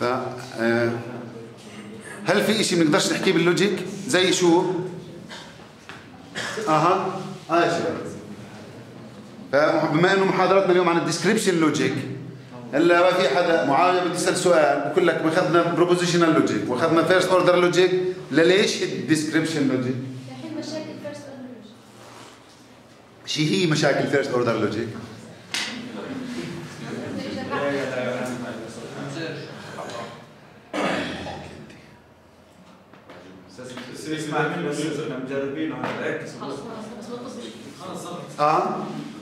ف هل في شيء ما نقدرش نحكيه باللوجيك؟ زي شو؟ اها يا شباب. فبما انه محاضرتنا اليوم عن الديسكريبشن لوجيك، هلا ما في حدا معايا بده يسال سؤال، بقول لك ما اخذنا بروبوزيشنال لوجيك واخذنا فيرست اوردر لوجيك، لليش الديسكريبشن لوجيك؟ الحين مشاكل فيرست اوردر لوجيك. شو هي مشاكل فيرست اوردر لوجيك؟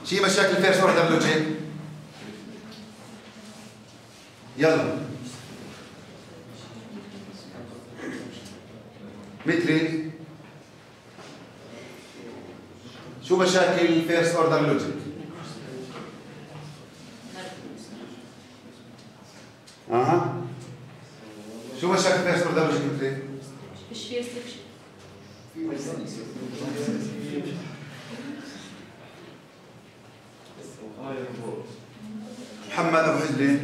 شي مشاكل فيرست اوردر لوجيك. يلا متري شو مشاكل فيرست اوردر لوجيك؟ شو مشاكل فيرست اوردر لوجيك متري؟ مش في سكشن محمد ابو حجلين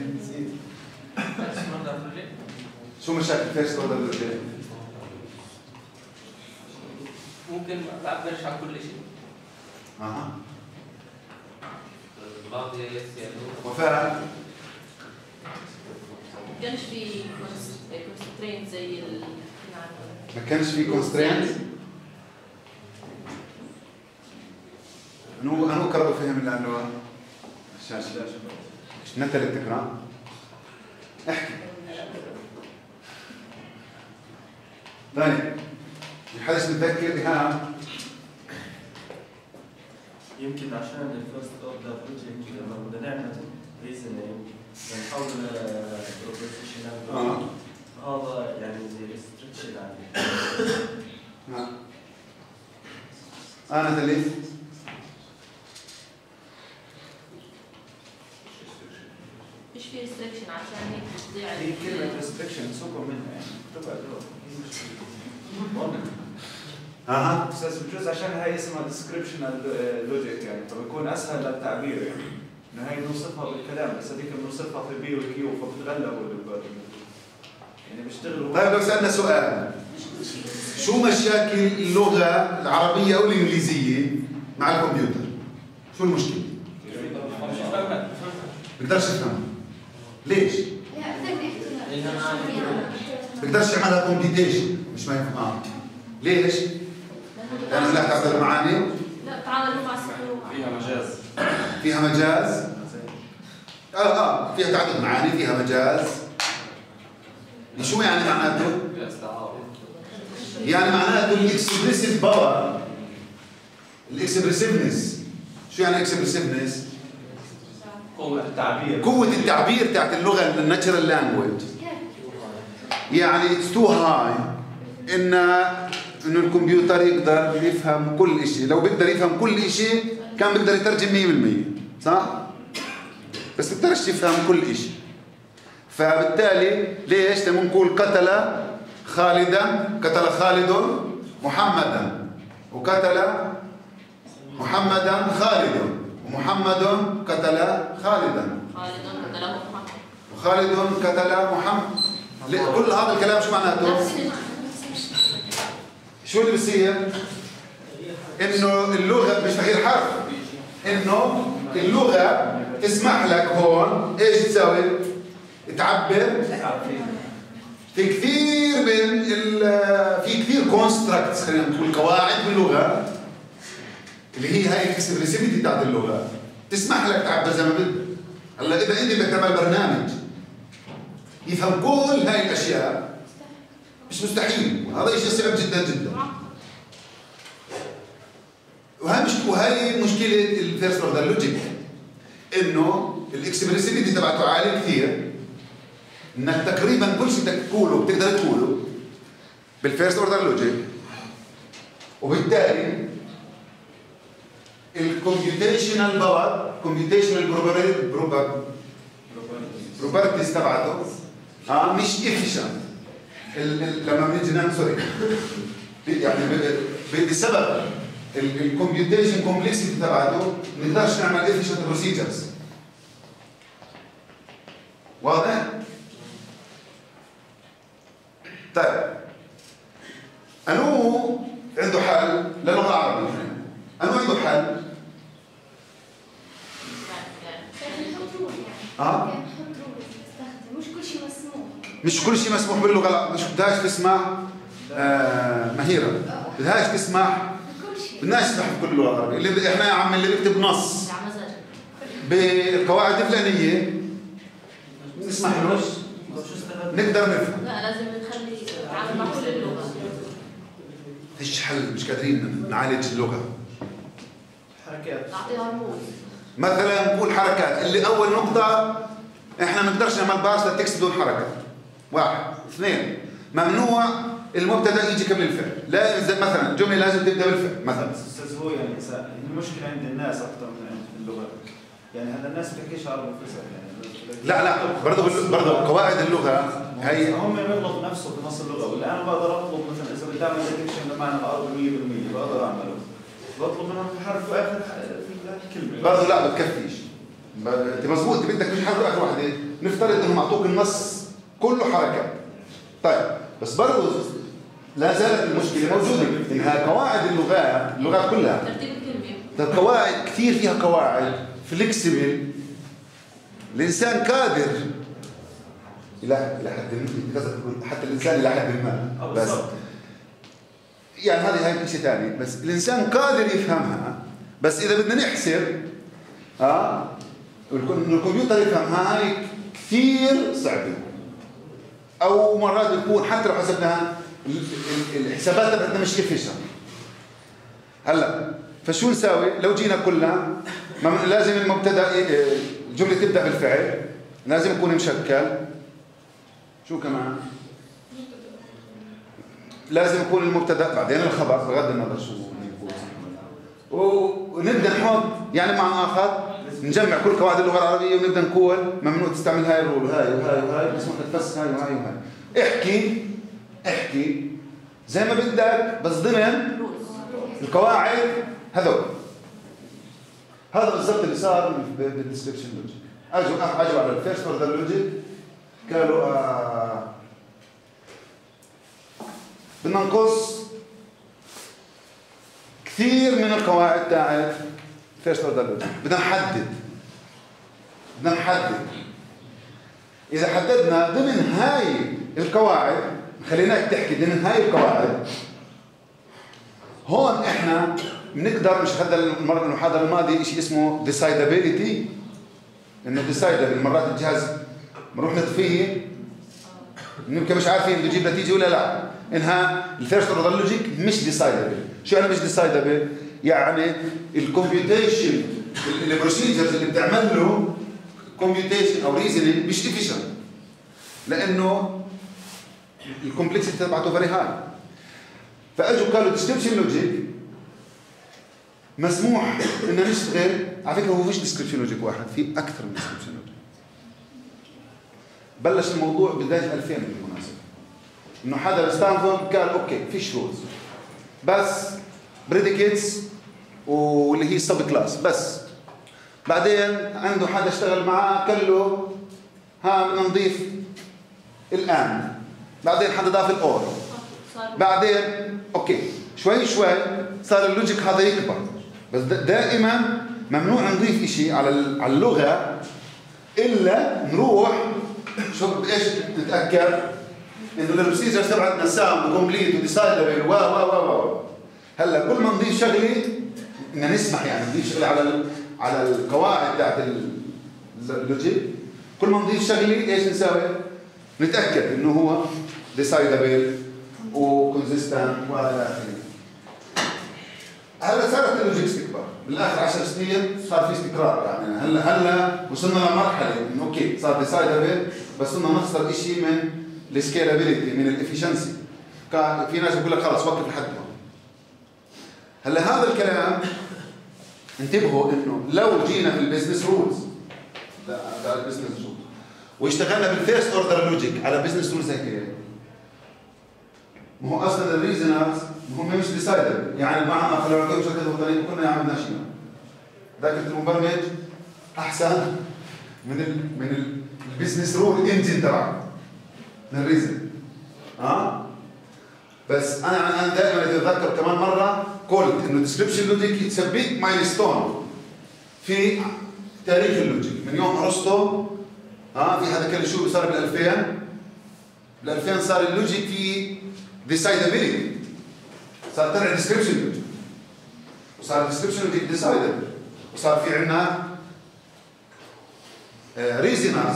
شو مشاكل فيرست اوردر لوجيك؟ ممكن ما تعبرش عن كل شيء. وفعلا ما كانش في كونسترينت زي ما كانش في كونسترينت. انو قربوا فهم العنوان الشاشه نتل التكرار. احكي ثاني الحدث متذكر ايهام. يمكن عشان الفيرست اوردر لوجيك لما بدنا نعمل ريزنينج بنحول بروبوزيشنال هذا يعني زي ريستريكشن عليه. انا ثالث مش في ريستريكشن عشان هيك بتضيع في كلمة ريستريكشن سوقوا منها يعني تبقى بس بجوز عشان هي اسمها ديسكربشنال لوجيك يعني فبيكون اسهل للتعبير يعني انه هي بنوصفها بالكلام بس هذيك بنوصفها في البي والكيو فبتغلبوا يعني بيشتغلوا. طيب لو سالنا سؤال شو مشاكل اللغة العربية أو الإنجليزية مع الكمبيوتر؟ شو المشكلة؟ بقدرش افهمها. ليش؟ بقدرش يعملها كومبيتيشن مش ما يفهمها. ليش؟ لأنه لا تعطي المعاني؟ لا تعاملوا مع السطور فيها مجاز. فيها مجاز؟ فيها تعدد معاني، فيها مجاز. شو يعني معناته؟ يعني معناته الاكسبرسيف باور. الاكسبرسيفنس. شو يعني اكسبرسيفنس؟ قوة التعبير. قوة التعبير تاعت اللغة الناتشرال لانجويج. يعني اتس تو هاي انه الكمبيوتر يقدر يفهم كل شيء، لو بيقدر يفهم كل شيء كان بيقدر يترجم 100%، صح؟ بس ما بيقدرش يفهم كل شيء. فبالتالي ليش؟ لما نقول قتل خالدا، قتل خالد محمدا، وقتل محمدا خالدا، ومحمد قتل خالدا، خالد قتله محمد، وخالد قتل محمد. كل هذا الكلام شو معناته؟ شو اللي بصير؟ انه اللغه مش تغيير حرف، انه اللغه تسمح لك هون ايش تساوي؟ تعبر في كثير من في كثير كونستراكتس، خلينا نقول قواعد باللغه اللي هي هاي الاكسبرسيفيتي بتاعت اللغه تسمح لك تعبر زي ما بدك. هلا اذا انت بدك تعمل برنامج يفهم كل هاي الاشياء مش مستحيل، وهذا شيء صعب جدا جدا. وهي مشكله الفيرست اوردر لوجيك انه الاكسبرسيفيتي تبعته عاليه كثير، انك تقريبا كل شيء بدك تقوله بتقدر تقوله بالفيرست اوردر لوجيك، وبالتالي الكمبيوتيشنال باور، كمبيوتيشنال بروبرتيز تبعته مش افيشنت. لما بنيجي نعمل يعني بسبب الكمبيوتيشن كومبلكسيتي تبعته ما بنقدرش نعمل افيشنت بروسيجرز. واضح؟ طيب انو عنده حل للغه العربيه، انو عنده حل مش كل شيء مسموح، مش كل شيء مسموح باللغه، مش بدهاش تسمع مهيره، بدهاش تسمع بدناش نسمح بكل اللغه العربيه، اللي احنا يا عم اللي بيكتب نص بالقواعد الفلانيه نسمح له نقدر نفهم، لا لازم نخلي على معقول اللغه، فيش حل، مش قادرين نعالج اللغه، حركات نعطيها رموز مثلا، نقول حركات اللي اول نقطه احنا ما نقدرش نعمل بارس للتكست بدون حركه، واحد، اثنين ممنوع المبتدا يجي قبل الفعل، لا مثلا جمله لازم تبدا بالفعل مثلا، استاذ هو يعني المشكله عند الناس اكثر من عند اللغه، يعني هذا الناس ما بتحكيش عربي فصل يعني، لا لا برضه قواعد اللغه هي هم يغلط نفسه في نص اللغه، ولا انا بقدر اطلب مثلا اذا بدي اعمل ديكشن بمعنى العربي 100% بقدر اعمله، بطلب منهم حرف واخر كلمه برضه لا ما بكفيش، انت مظبوط انت بدك مش حرف واخر واحد، نفترض انهم اعطوك النص كله حركات، طيب بس برضه لا زالت المشكله موجوده، انها قواعد اللغات كلها ترتيب الكلمه، ده قواعد كثير فيها قواعد فليكسبل، الانسان قادر الى حد حتى الانسان الى حد ما، بس يعني هذه شيء ثاني، بس الانسان قادر يفهمها، بس اذا بدنا نحسب الكمبيوتر يفهمها هاي كثير صعبه، او مرات بتكون حتى لو حسبناها الحسابات تبعتنا مش كفيشها. هلا فشو نساوي؟ لو جينا قلنا لازم المبتدا الجمله تبدا بالفعل، لازم يكون مشكل، شو كمان؟ لازم يكون المبتدا بعدين الخبر بغض النظر شو يكون، ونبدا نحط يعني مع اخر نجمع كل قواعد اللغه العربيه، ونبدا نقول ممنوع تستعمل هاي الرول وهاي وهاي وهاي، مسموح لك بس هاي وهاي وهاي، احكي احكي زي ما بدك بس ضمن القواعد هذول. هذا بالضبط اللي صار بالديسكربشن لوجيك، اجوا على الفيرست اوردر لوجيك قالوا بدنا نقص كثير من القواعد تاعت فيرست اوردر لوجيك، بدنا نحدد، إذا حددنا ضمن هاي القواعد خليناك تحكي ضمن هاي القواعد، هون احنا بنقدر، مش خدنا المحاضرة الماضية شيء اسمه decidability، إنه decidable مرات الجهاز بنروح نطفيه يمكن مش عارفين بده يجيب نتيجة ولا لا، إنها الفيرست اوردر لوجيك مش decidable، شو يعني مش decidable؟ يعني الكمبيوتيشن البروسيجرز اللي بتعمل له كومبيوتيشن او ريزنينج مش افيشنت، لانه الكومبلكسيتي تبعته فيري هاي، فاجوا قالوا ديسكربشن لوجيك مسموح انه نشتغل، على فكره هو فيش ديسكربشن لوجيك واحد، في اكثر من ديسكربشن لوجيك، بلش الموضوع بدايه 2000 بالمناسبه، انه حدا بستانفورد قال اوكي فيش رولز بس بريديكيتس واللي هي السب كلاس بس، بعدين عنده حدا اشتغل معاه قال له ها بدنا نضيف الان، بعدين حدا ضاف الاور، بعدين اوكي شوي شوي صار اللوجيك هذا يكبر، بس دائما ممنوع نضيف شيء على اللغه الا نروح شو ايش نتاكد انه البروسيجر تبعتنا سام وكومبليت وديسايدبل و و و. هلا كل ما نضيف شغله بدنا نسمح، يعني نضيف شغله على القواعد تاعت اللوجيك، كل ما نضيف شغله ايش نساوي؟ نتاكد انه هو ديسايدبل وكونسيستنت والى اخره. هلا صارت اللوجيك تكبر، بالاخر 10 سنين صار في استقرار، يعني هلا وصلنا لمرحله انه اوكي صار ديسايدبل، بس صرنا نخسر شيء من السكيلابيلتي من الافشنسي، في ناس بقول لك خلص وقف لحد هون. هلا هذا الكلام انتبهوا انه لو جينا في البزنس رولز، لا على البزنس رولز واشتغلنا بالفيرست اوردر لوجيك على بزنس رولز هيك، ما هو اصلا الريزنرز هم مش ديسايدر، يعني معنا خلونا نقول شركه وطنيه كنا عملنا شيء، ذاكره المبرمج احسن من البزنس رول انجن تبعه من الريزن، بس انا دائما اتذكر كمان مره قلت انه الديسكربشن لوجيك يتسميه مايلستون في تاريخ اللوجيك من يوم ارسطو. في حدا كان شو صار بال 2000؟ بال 2000 صار اللوجيك في ديسايدابيلتي، صار طلع ديسكربشن لوجيك، وصار ديسكربشن لوجيك ديسايدابل، وصار في عندنا ريزنرز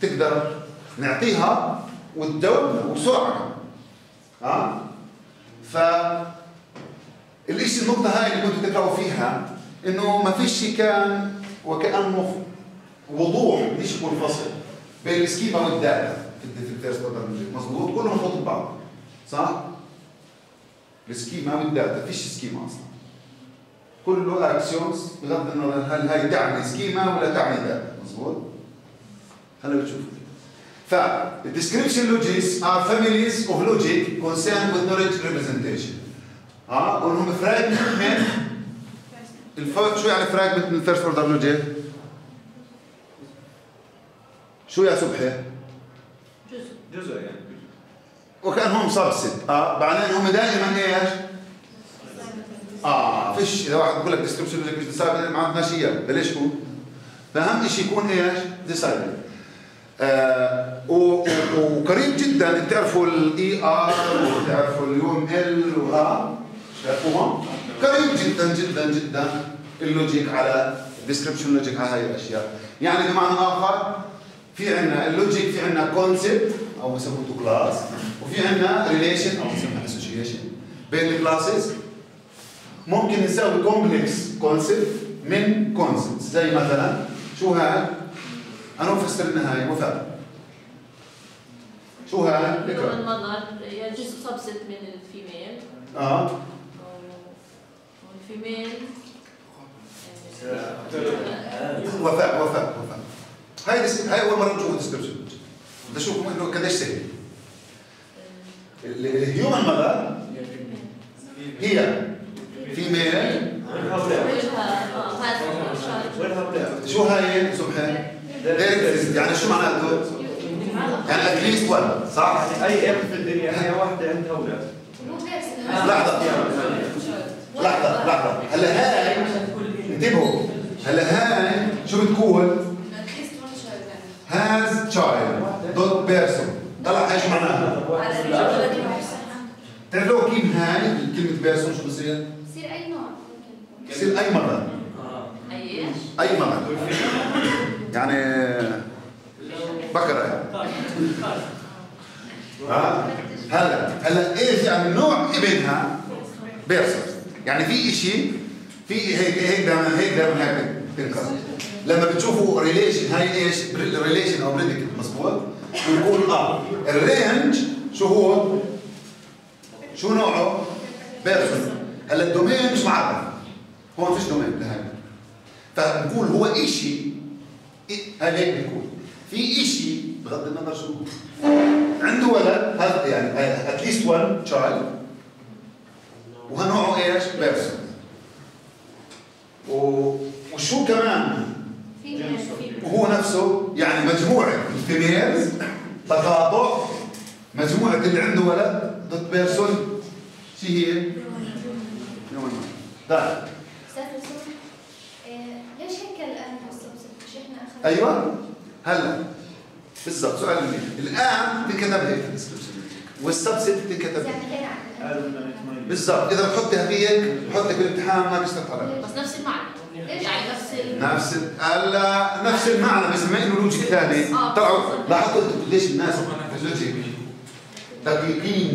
تقدر نعطيها وتدوبنا وسرعه. فالشيء النقطة هاي اللي كنتوا تقرأوا فيها إنه ما فيش كان وكأنه وضوح مش منفصل بين السكيما والداتا في الفيرست اوردر لوجيك، مظبوط؟ كلهم مرتبطين ببعض، صح؟ السكيما والداتا، فيش سكيما أصلا. كله اكسيومز بغض النظر هل هاي تعني سكيما ولا تعني داتا، مظبوط؟ هلا بتشوفوا. Description logics are families of logic concerned with knowledge representation. وهم fragment من شو يعني fragment من first order logic؟ شو يا صبحي؟ جزء يعني. وكانهم subset. بعدين هم دائما ايش؟ فيش اذا واحد بقول لك description logic مش decided ما عندناش اياه، بلاش هو. فأهم شيء يكون ايش؟ decided. وقريب جدا بتعرفوا الاي ار وبتعرفوا اليو ام ال بتعرفوهم؟ قريب جدا جدا جدا اللوجيك على الديسكربشن لوجيك على هاي الاشياء. يعني بمعنى اخر في عندنا اللوجيك، في عندنا كونسبت او بسموه كلاس، وفي عندنا ريليشن او بسموها اسوشيشن بين الكلاسز. ممكن نساوي كومبلكس كونسبت من كونسبت، زي مثلا شو هاي؟ أنا أفسر لنا هاي مثال. شو هاي؟ لون المظهر جزء سبست من الفيميل. والفيميل وفاء. هاي أول مرة نشوف ديسكربشن. بدي أشوفكم إنه قديش سهل. الهيومن ماذر هي فيميل. شو هاي سبحان؟ يعني شو معناته؟ يعني اتليست ون، صح؟ اي ام في الدنيا هي واحدة عندها اولاد. لحظة، هلا هاي انتبهوا، هلا هاي شو بتقول؟ هاز تشايلد دوت بيرسون. طلع هاي شو معناها؟ تعرفوا كيف هاي كلمة بيرسون شو بصير؟ بصير أي نوع ممكن. بصير أي مرض. أي ايش؟ أي مرض. يعني بكره هلا ايش يعني نوع ابنها بيرسون، يعني في شيء في هيك بينكسر. لما بتشوفوا ريليشن هاي ايش؟ ريليشن او بريديكت، مضبوط؟ بنقول الرينج شو هو؟ شو نوعه؟ بيرسون. هلا الدومين مش معرف، هون ما فيش دومين لهي، فبنقول هو شيء هيك بيكون في شيء بغض النظر شو عنده ولد، هذا يعني اتليست ون تشايلد وهنوعه ايش؟ بيرسون. وشو كمان؟ وهو نفسه يعني مجموعه الفيميلز تقاطع مجموعه اللي عنده ولد ضد بيرسون. شو هي؟ نوعين. ايوه هلا بالضبط سؤال منيح. الان بتنكتب هيك الديسكربشن والسبست بتنكتب بالضبط. اذا بتحطها هيك بتحطها بالامتحان ما بيستطلع بس نفس المعنى، يعني نفس المعنى، بس بما انه لوجيك ثاني. طلعوا لاحظوا انتم قديش الناس في اللوجيك دقيقين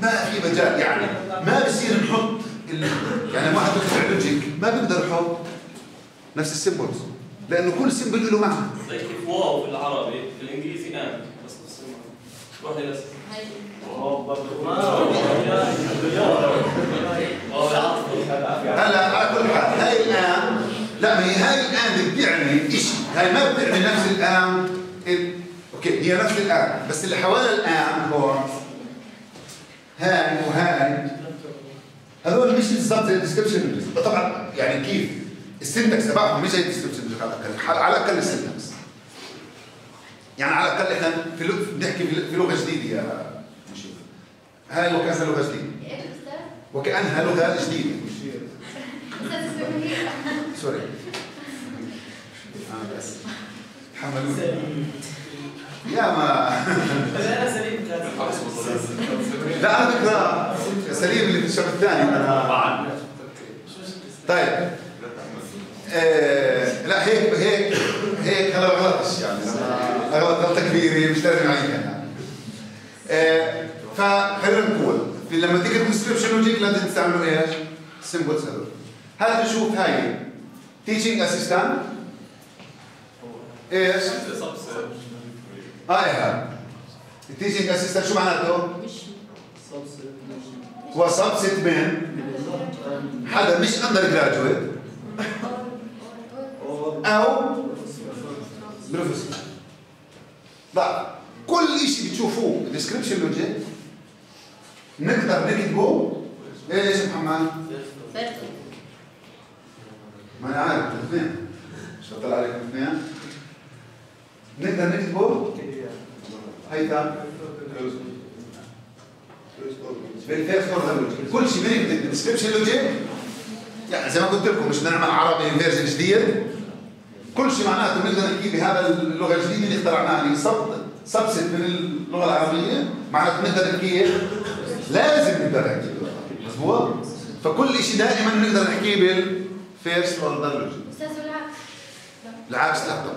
100%، ما في مجال. يعني ما بصير نحط يعني واحد بيخترع لوجيك ما بيقدر يحط نفس السيمبلز، لأنه كل سيمبل له معنى. زي كيف واو بالعربي، بالإنجليزي آند، بس روح لنفسك. هلا على كل حال هاي الآن، لا ما هي هاي الآن بتعني شيء، هاي ما بتعني نفس الآن. أوكي هي نفس الآن، بس اللي حوالي الآن هون هاي وهاي هذول مش بالضبط زي الديسكربشن. طبعا يعني كيف؟ السنتكس تبعهم مش زي الديسكربشن لوجيك على الاقل، على الاقل السنتكس. يعني على الاقل احنا بنحكي في لغه جديده يا مشير. هل وكأنها لغة جديدة. وكأنها لغة جديدة. سوري. بس تحملوني. يا ما. أنا سليم لا أنا بكره سليم اللي في الشهر الثاني أنا. طيب. لا هيك هذا غلط يعني غلطة كبيرة مش لازم عليك يعني. فخلينا نقول لما تيجي الديسكربشن لوجيك لازم تستعملوا ايش؟ سيمبلز هذول. هل تشوف هاي تيتشنج اسيستنت ايش؟ ايوه التيتشنج اسيستنت شو معناته؟ هو سبست من حدا مش اندر جراجويت أو بروفيسور. لا كل شيء بتشوفوه بالديسكربشن لوجيك نقدر نكتبه ايش محمد؟ ما أنا عارف الاثنين شطر عليكم الاثنين نقدر نكتبه هيدا بالفيرست اوردر لوجيك كل شيء بنكتب بالديسكربشن لوجيك يعني زي ما قلت لكم مش نعمل عربي فيرجن جديد كل شيء معناته بنقدر نحكي بهذا اللغه الجديده اللي اخترعناها اللي سبست من اللغه العربيه معناته بنقدر نحكيه لازم نقدر نحكي مضبوط؟ فكل شيء دائما بنقدر نحكيه بالفيرست اوردر لوجيك استاذ والعكس العكس لا طبعا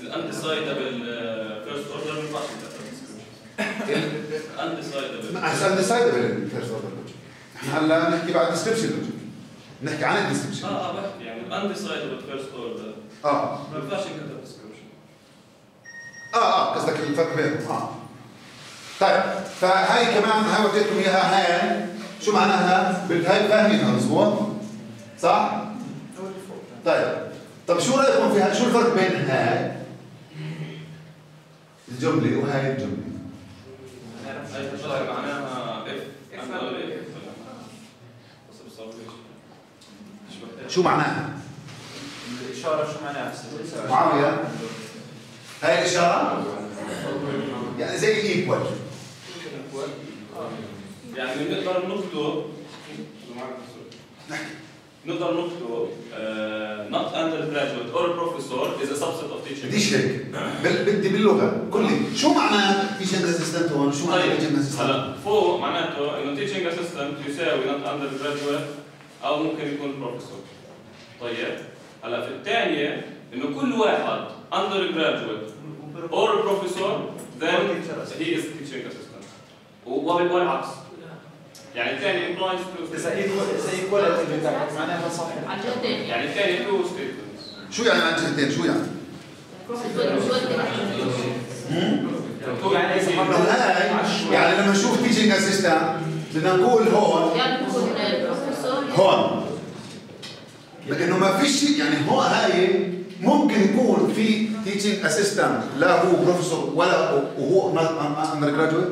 الانتي سايدبل فيرست اوردر ما ينفعش الانتي سايدبل الانتي سايدبل فيرست اوردر لوجيك احنا هلا بنحكي بعد ديسكربشن لوجيك نحكي عن الديسكربشن بحكي يعني undecidable first order ما بينفعش نكتب ديسكربشن قصدك الفرق بينهم طيب فهي كمان هاي وديتكم اياها هاي شو معناها؟ هاي فاهمينها مضبوط؟ صح؟ طيب طب شو رايكم فيها؟ شو الفرق بين هاي الجملة وهاي الجملة؟ هاي الجملة معناها اف شو معناها؟ الإشارة شو معناها؟ معاوية هاي الإشارة؟ يعني زي الإيكوال يعني نقدر نكتب نقدر نكتب not undergraduate or professor is a subset of teaching بديش هيك بدي باللغة كلي شو معنى teaching assistant هون؟ شو معنى teaching assistant؟ هلا فوق معناته إنه teaching assistant يساوي not undergraduate أو ممكن يكون بروفيسور طيب هلا في الثانية إنه كل واحد under graduate or professor then he is teaching assistant والعكس يعني الثاني implies two statements معناها صحيح عن جهتين يعني الثاني two statements شو يعني عن جهتين شو يعني؟ يعني لما نشوف teaching assistant بدنا نقول هون هون لانه ما فيش يعني هو هاي ممكن يكون في تيتشنج اسيستنت لا هو بروفيسور ولا وهو اندر جراجويت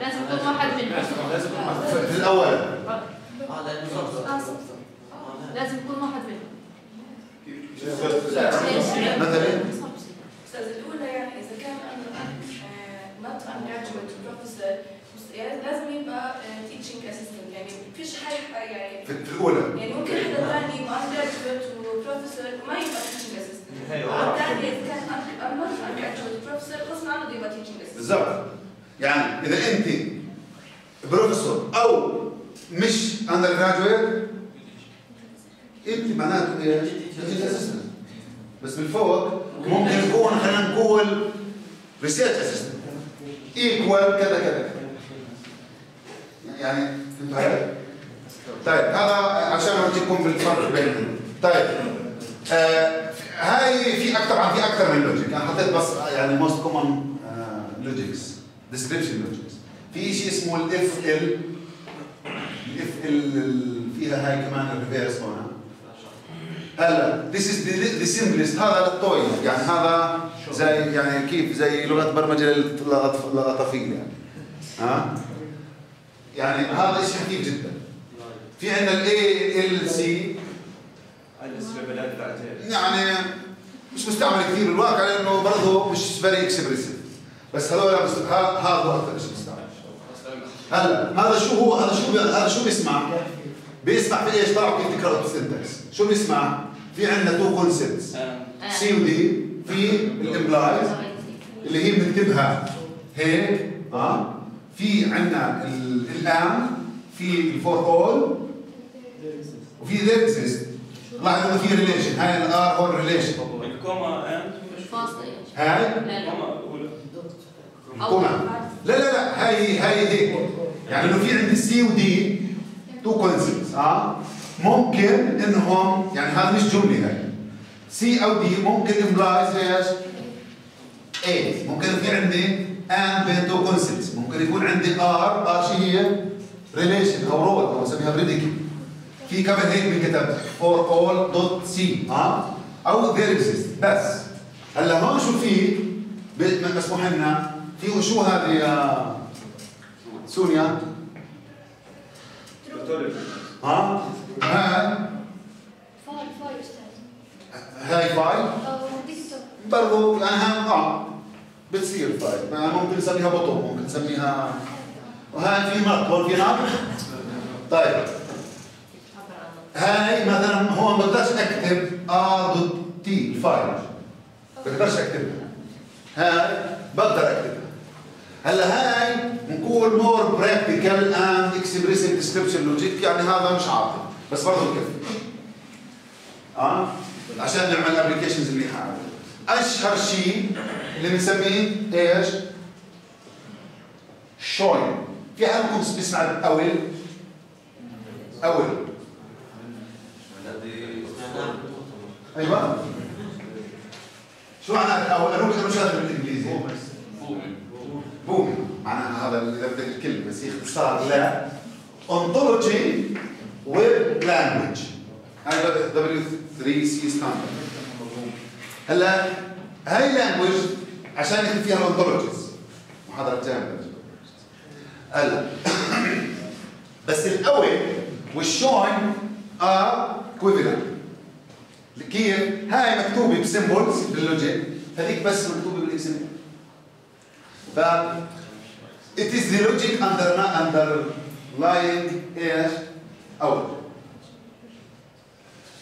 لا لازم يكون واحد منهم لازم يكون في الاول لازم يكون واحد منهم مثلا استاذ الاولى يعني اذا كان نوت اندر جراجويت بروفيسور يعني لازم يبقى تيتشنج اسيستنت يعني مفيش حاجه يعني في الاولى يعني ممكن حدا ثاني جراديويت وبروفيسور ما يبقى تيتشنج اسيستنت ايوه الثاني اذا كان جراديويت وبروفيسور غصب عنه بده يبقى تيتشنج اسيستنت بالظبط يعني اذا انت بروفيسور او مش اندر جراديويت انت معناته ايه؟ تيتشنج اسيستنت بس بالفوق ممكن يكون خلينا نقول ريسيرش اسيستنت ايكوال كذا كذا يعني طيب هذا عشان اعطيكم بالفرق بينهم طيب هاي في اكثر عن في اكثر من لوجيك انا حطيت بس يعني موست كومن لوجيكس ديسكربشن لوجيكس في شيء اسمه الاف ال الاف ال فيها هاي كمان الريفيرس هون هلا ذيس از هذا الطويل يعني هذا زي يعني كيف زي لغه برمجه للأطفال يعني ها يعني هذا شيء خفيف جدا. في عندنا ال ALC يعني مش مستعمل كثير بالواقع لانه برضه مش فيري اكسبرسيف بس هذول هذا اكثر شيء بيستعمل. هلا هذا شو هو؟ هذا شو بيسمع؟ بيسمع في ايش؟ طلعوا كيف تقرا السنتكس، شو بيسمع؟ في عندنا تو كونسبتس سي ودي، في الامبلايز اللي هي بنكتبها هيك في عندنا الان، في الفور اول، وفي ذير اكزيست. لاحظوا في ريليشن، هاي الار هون ريليشن. الكوما اند الفاصلة هاي الكوما لا هاي هيك، يعني لو في عندي سي ودي تو كونسبتس ممكن انهم، يعني هذا مش جمله، هاي سي او دي ممكن امبلايز ايش؟ اي ممكن في عندي ان بين تو كونسبتس، ممكن يكون عندي ار شو هي؟ ريليشن او رول او بسميها بريديكيت. في كمان هيك بنكتب فور اول دوت سي او ذير اكزيست. بس هلا هون شو في مسموح لنا؟ في شو هذه يا سونيا؟ ها؟ هاي فايل استاذ، هاي فايل برضه الان بتصير فايل، ممكن نسميها بطن، ممكن نسميها، وهاي في نط، هون في نط. طيب هاي مثلا هون ما بقدرش اكتب ار دوت تي الفايل، ما بقدرش اكتبها، هاي بقدر اكتبها. هلا هاي بنقول مور براكتيكال اند اكسبريسيف ديسكربشن لوجيك، يعني هذا مش عاطل بس برضه بكفي عشان نعمل ابلكيشنز منيحه. اشهر شيء اللي بنسميه ايش؟ شوين. في حد منكم بيسمع اول؟ اول ايوه شو معنى الاول؟ انا مش عارف بالانجليزي بومي معناها هذا اللي بدك الكلمه، بس هي اختصار لا انطولوجي ويب لانجوج، هاي W3C ستاندرد. هلا هاي لانجوج عشان يكون فيها الانطولوجيز، محاضره جامده. هلا بس الاول والشوين كويفلنت. كيف؟ هاي مكتوبه بسيمبولز باللوجيك، هذيك بس مكتوبه بالاكسمل. ف it is the logic underlying ايش؟ اول.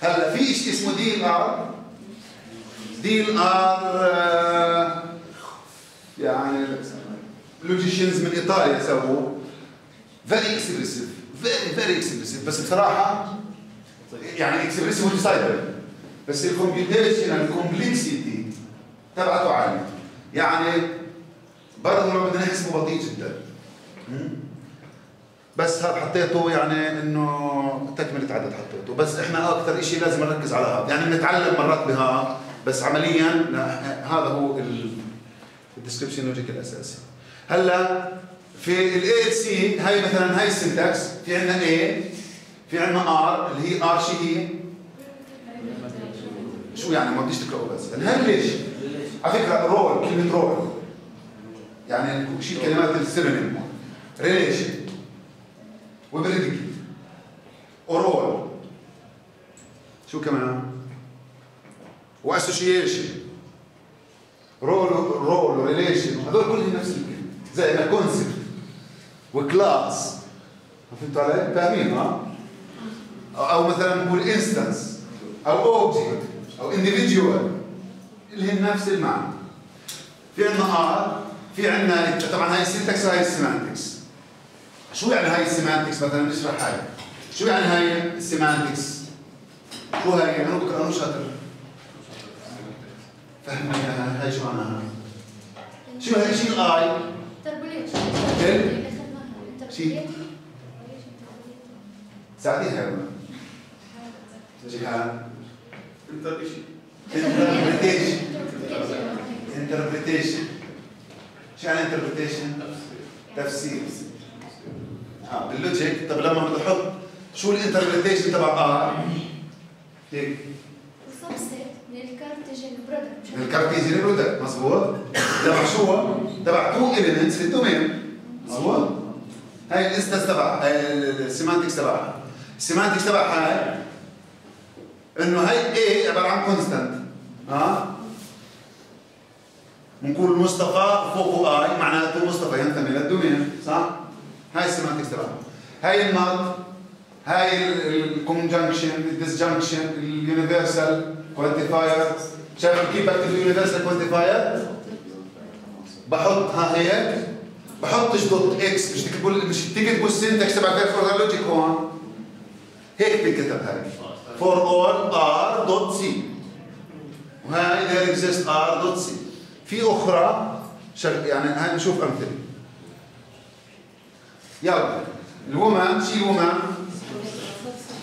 هلا في شيء اسمه دي ال ار يعني لوجيشنز من ايطاليا سووه فيري اكسبريسيف، فيري اكسبريسيف، بس بصراحه يعني اكسبريسيف وديسايبل، بس الكمبيوتيشنال الكومبلكسيتي تبعته عاليه، يعني برضه لو بدنا نحسبه بطيء جدا. بس هذا حطيته يعني انه تكمله عدد حطيته، بس احنا اكثر شيء لازم نركز على هذا، يعني بنتعلم مرات بها بس عمليا هذا هو الديسكربشن لوجيك الاساسي. هلا في الاي ال سي هي مثلا، هي السنتكس، في عندنا اي، في عندنا ار اللي هي ار شو هي؟ شو يعني ما بديش تقراه بس، هي ليش؟ على فكره رول، كلمه رول يعني شيل كلمات السينونيم، ريليشن وبريديكيت ورول، شو كمان؟ واسوشيشن. رول وريليشن هذول كلهم نفس الكلمه، زي ما كونسبت وكلاس، فهمتوا علي؟ فاهمين او مثلا نقول انستنس او اوبجكت او انديفيديوال اللي هن نفس المعنى. في عندنا ار، في عندنا طبعا هاي السنتكس وهي السيمانتكس. شو يعني هاي السيمانتكس؟ مثلا نشرح هاي، شو يعني هاي السيمانتكس؟ شو هاي؟ انا بقرا مش شاطر فهمنا هاي شو معناها؟ شو هاي؟ شو الاي؟ تربوليشن اللي اخذناها شيء ساعديها يا ولد جيهان انتربريتيشن. شو يعني انتربريتيشن؟ تفسير باللوجيك. طب لما بدي احط شو الانتربريتيشن تبع ار؟ هيك سبسيت من الكارتيجين برودكت، من الكارتيجين برودكت مضبوط؟ تبع شو؟ تبع تو اليمنتس في الدومين مضبوط؟ هاي الانستنس تبعها، هاي السيمانتكس تبعها. السيمانتكس تبعها هاي انه هاي اي عباره عن كونستنت ونقول مصطفى فوقه اي معناته مصطفى ينتمي للدومين، صح؟ هاي السيمانتكس تبعها. هاي النط، هاي الكونجنكشن، الديسجنكشن، اليونيفرسال كوانتيفاير. شايف كيف بكتب اليونيفرسال كوانتيفاير؟ بحطها هيك، بحطش دوت اكس، مش تكتبوا السنتكس تبع الفيرست اوردر لوجيك هون. هيك بنكتب هاي فور اول ار دوت سي. وهاي ذير اكزيست ار دوت سي. في اخرى يعني هاي نشوف امثله. يلا الومان شي وومان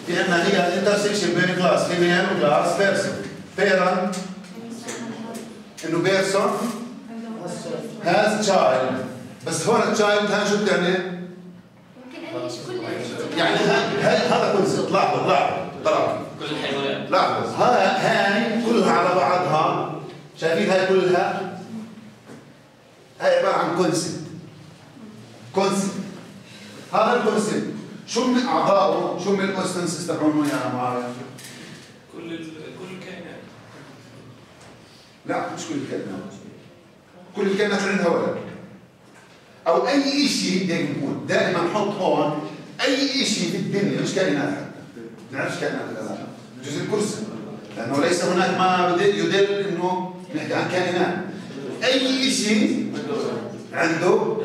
في عندنا هي انترسكشن بين كلاس فيميل وكلاس بيرسون. بيرنت انه بيرسون هاز تشايلد، بس هون التشايلد هاي شو بتعني؟ يعني هذا كونسبت، لاحظوا كل الحيوانات، لاحظوا هاي كلها على بعضها، شايفين هاي كلها؟ هاي عباره عن كونسبت. هذا الكونسبت شو من اعضائه؟ شو من الكونستنسز تبعونه يا معاذ؟ كل الكائنات. لا مش كل الكائنات. كل الكائنات عندها ولد. او اي شيء هيك بنقول، دائما نحط هون اي شيء في الدنيا مش كائنات حتى. بنعرفش كائنات ولا لا. بجوز الكرسي. لانه ليس هناك ما يدل انه نحكي عن كائنات. اي شيء عنده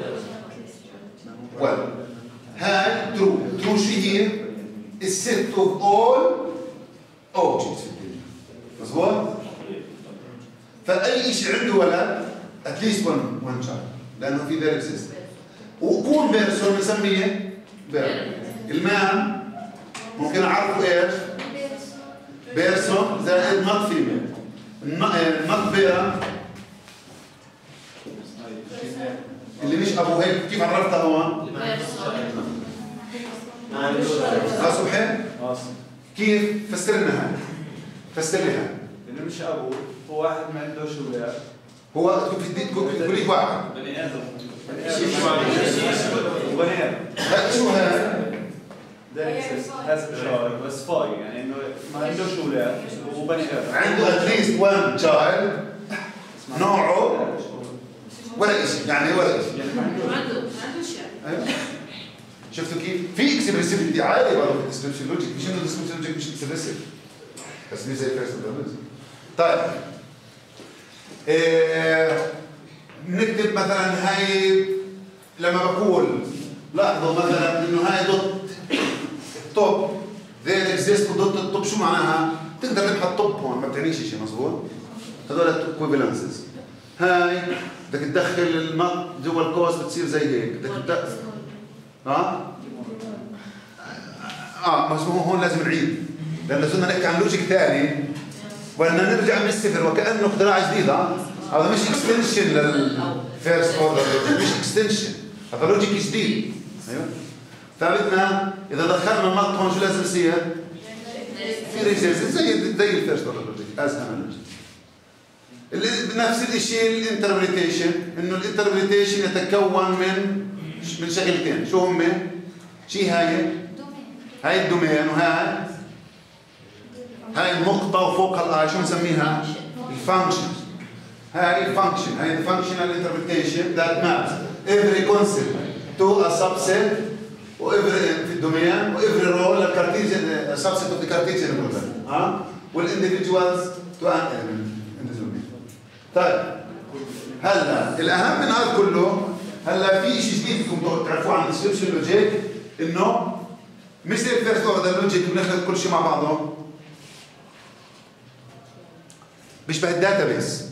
ولد. هاي ترو شو هي؟ الست اوف اول اوبجكتس في الدنيا، مظبوط؟ فاي شيء عنده ولد اتليست ون تشايلد لانه في ذير اكزيست. وكون بيرسون بنسميه بيرسون. المان ممكن اعرفه ايش؟ بيرسون زائد نوت فيميل. نوت بيرن اللي مش ابو هيك، كيف عرفتها هون؟ صبحي؟ كيف؟ فسر لنا انه مش ابوه، هو واحد ما عندوش اولاد، هو كل واحد بني ادم وبنات. شو هذا؟ هذا بشار بس فاي، يعني انه ما عندوش اولاد وبني ادم، عنده اتليست وان تشايلد نوعه ولا شيء، يعني ولا شيء ما عندوش يعني. شفتوا كيف؟ في اكسبرسيفيتي عالية برضه في الديسكربشن لوجيك، مش انه الديسكربشن لوجيك مش اكسبرسيف، بس مش زي الفيرست اوردر لوجيك. طيب نكتب مثلا هاي، لما بقول لاحظوا مثلا انه هاي دوت توب، ذير اكزيست دوت التوب، شو معناها؟ تقدر تبحث توب هون ما بتعنيش شيء، مظبوط؟ هذول الكويفلنسز. هاي بدك تدخل النط جوا القوس بتصير زي هيك، بدك تدخل بس هون لازم نعيد، لأنه صرنا نحكي عن لوجيك ثاني وإننا نرجع من الصفر، وكأنه اختراع جديد. هذا مش اكستنشن للفيرست اوردر، مش اكستنشن، هذا لوجيك جديد. ايوه، فبدنا إذا دخلنا النط هون شو لازم يصير؟ في ريزيستنس زي الفيرست اوردر لوجيك، أزمة نفس الشيء. الانتربريتيشن، انه الانتربريتيشن يتكون من شغلتين، شو هم؟ شيء هاي الدومين، وهاي النقطة وفوقها الاي، شو نسميها؟ الفانكشن. هاي الفانكشن، هاي الفانكشنال انتربريتيشن ذات مابس every concept to a subset في الدومين، وevery role للكارتيزيان subset of the Cartesian model، والانديفيدوالز to an element. طيب هلا الاهم من هذا كله، هلا في شيء جديد بدكم تعرفوه عن الديسكربشن لوجيك، انه مش زي الفيرست اوردر لوجيك بنخلط كل شيء مع بعضه، بيشبه الداتابيس.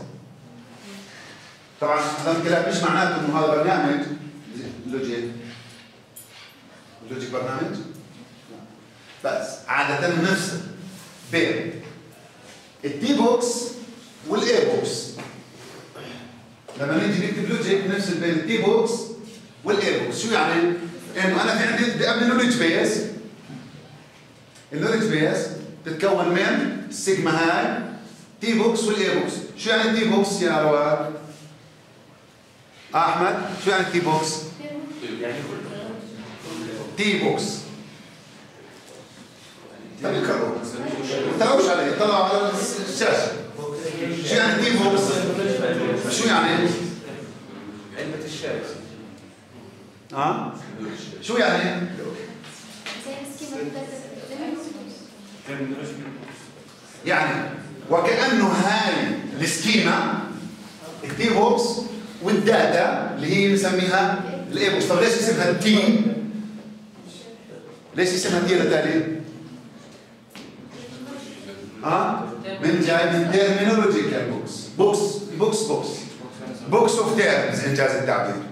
طبعا هذا الكلام مش معناته انه هذا برنامج لوجيك برنامج، بس عادة نفسه بين التي بوكس والاي بوكس. لما نيجي نكتب لوجيك نفس بين التي بوكس والاي بوكس، شو يعني؟ انه انا في عندي قبل نولج بيس، النولج بيس بتتكون من السيجما هاي، تي بوكس والاي بوكس. شو يعني التي بوكس يا رواد؟ احمد شو يعني التي بوكس؟ تي بوكس طب يكرروا، ما تعرفوش عليه، طلعوا على الشاشه. شو يعني ديفوبس؟ شو يعني؟ علبة الشاي. ها؟ شو يعني؟ يعني وكأنه هاي السكيما الديفوبس والداتا اللي هي بنسميها الايبوكس. طب ليش اسمها تي؟ ليش اسمها تي للتالي؟ ها؟ من جاي من تيرمينولوجيكال بوكس، بوكس بوكس بوكس بوكس اوف تيرمز انجاز التعبير.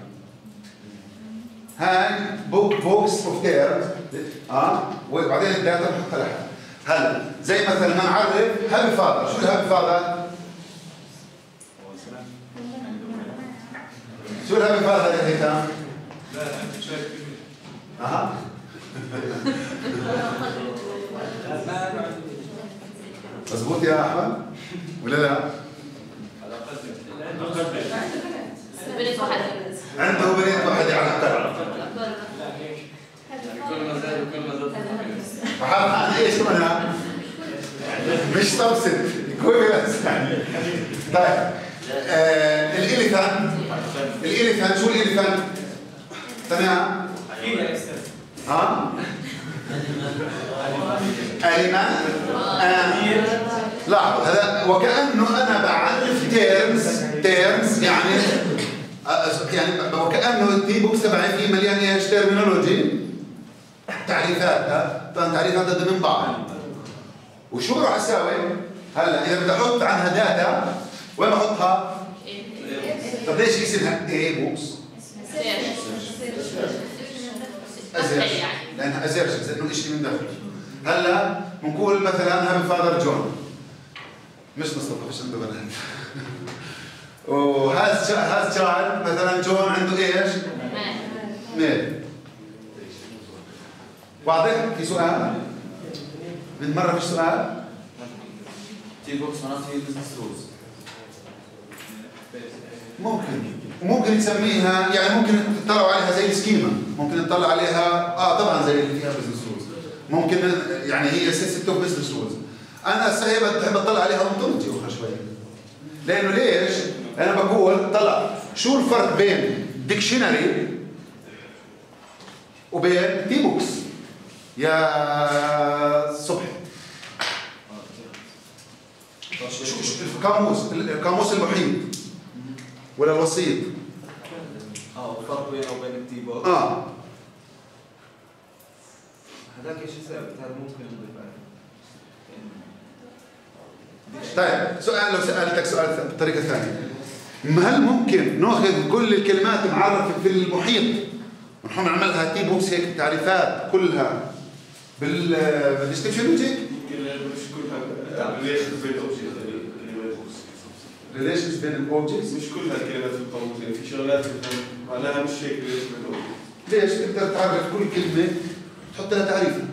هاي بوكس اوف تيرمز وبعدين الداتا بنحطها لحالها. هلا زي مثلا ما نعرف هابي فاذر، شو الهابي فاذر؟ شو الهابي فاذر يا هيثم؟ لا انت شايف اها مضبوط يا احمد ولا لا؟ بنت واحدة عنده بنت واحدة على الطرف. فحرف ايش منها؟ مش سبسيت كويس يعني. طيب الإليفانت، الإليفانت شو الإليفانت؟ تمام؟ ها؟ كلمة لاحظوا هذا وكأنه أنا بعرف تيرمز، تيرمز يعني وكأنه التي بوكس تبعي فيه مليان ايش؟ تيرمينولوجي، تعريفات. طبعا تعريفات هذا من بعض. وشو راح اساوي؟ هلا إذا بدي أحط عنها داتا وين بحطها؟ طب ليش اسمها اي بوكس؟ أزيرش لأنها أزيرش لأنه شيء من داخل. هلا بنقول مثلا هابي فاذر جون، مش مصطفى مش عنده بنات. وهاز تشايلد مثلا جون عنده ايش؟ ميل. واضح؟ في سؤال؟ من مرة فيش سؤال؟ تي بوكس معناته هي بزنس رولز. ممكن نسميها يعني ممكن نطلع عليها زي السكيما، ممكن نطلع عليها طبعا زي اللي فيها بزنس رولز، ممكن يعني هي سلسله اوف بزنس رولز. انا هسه بطلع عليها اونتولوجي اخرى شوي، لانه ليش؟ انا بقول طلع شو الفرق بين ديكشنري وبين تي بوكس يا صبحي. شو القاموس، القاموس المحيط ولا الوسيط؟ الفرق بينه وبين التي بوكس هذاك شيء ثابت، هذا ممكن نضيف عليه. طيب سؤال، لو سألتك سؤال بطريقة ثانية، هل ممكن ناخذ كل الكلمات معرفة في المحيط ونحن نعملها تي بوكس هيك تعريفات كلها بالديسكربشن لوجيك؟ مش كلها، ليش ريليشنز بين الاوبجكتس مش كلها كلمات في القاموس، يعني في شغلات معناها مش هيك ريليشن بين الاوبجكتس. ليش؟ تقدر تعرف كل كلمه تحط لها تعريفها.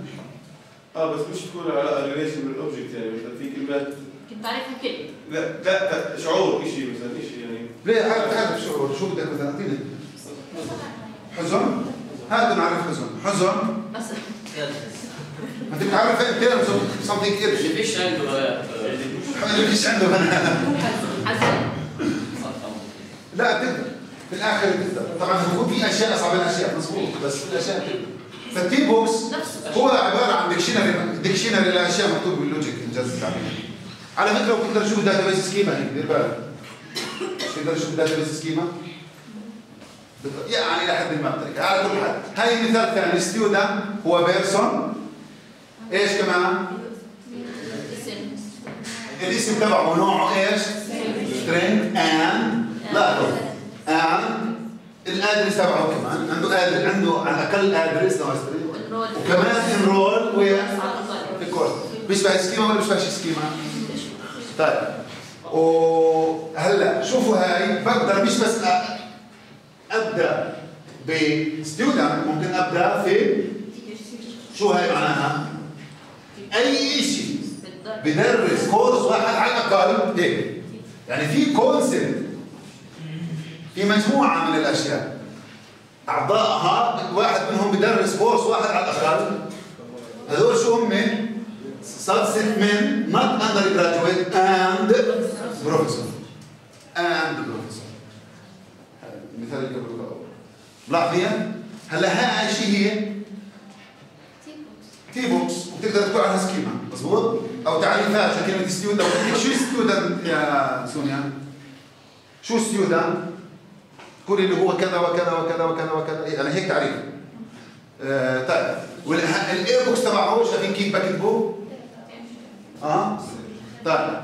بس مش تكون علاقه ريليشن بين الاوبجكتس، يعني مثلا في كلمات كنت تعرفها كلمه. لا شعور شيء مثلا شيء يعني. ليه تعرف شعور؟ شو بدك مثلا اعطيني؟ حزن؟ هات نعرف حزن، حزن بس ما انت بتعرف تيرمز اوف سمثينج ايلس. اللي فيش عنده بنات، اللي فيش عنده بنات لا تقدر في الاخر تقدر. طبعا بيكون في اشياء اصعب من اشياء، مظبوط، بس في اشياء تقدر. فالتي بوكس هو عباره عن ديكشنري، ديكشنري لاشياء مكتوبه باللوجيك انجاز التعبير. على فكره لو كنت اشوف داتا بيس سكيما هيك دير بالك، تقدر تشوف داتا بيس سكيما يعني الى حد ما بطريقه. على كل حال هاي مثال ثاني، ستيودنت هو بيرسون ايش كمان؟ الاسم تبعه نوعه ايش؟ سترينج اند لا اند الادرس تبعه كمان عنده على الاقل ادرس وكمان انرول ويا في الكورس. بيشبه سكيما ولا بيشبهش سكيما؟ طيب وهلا شوفوا هاي بقدر مش بس ابدا بستودنت، ممكن ابدا في شو هاي معناها؟ اي شيء بدرس كورس واحد على الاقل هيك، يعني في كونسبت، في مجموعه من الاشياء اعضائها واحد منهم بدرس كورس واحد على الاقل. هذول شو هم؟ سبسيت من not undergraduate and بروفيسور اند بروفيسور. المثال اللي قبل الاول ملاحظ فيها؟ هلا ها ايش هي؟ تي بوكس، وبتقدر تكون على سكيما، مضبوط؟ او تعريفات لكلمه ستيودنت. شو ستيودنت يا سونيا؟ شو ستيودنت؟ كل اللي هو كذا وكذا وكذا وكذا وكذا، يعني هيك تعريف. طيب والاي بوكس تبعه شايفين كيف بكتبه؟ طيب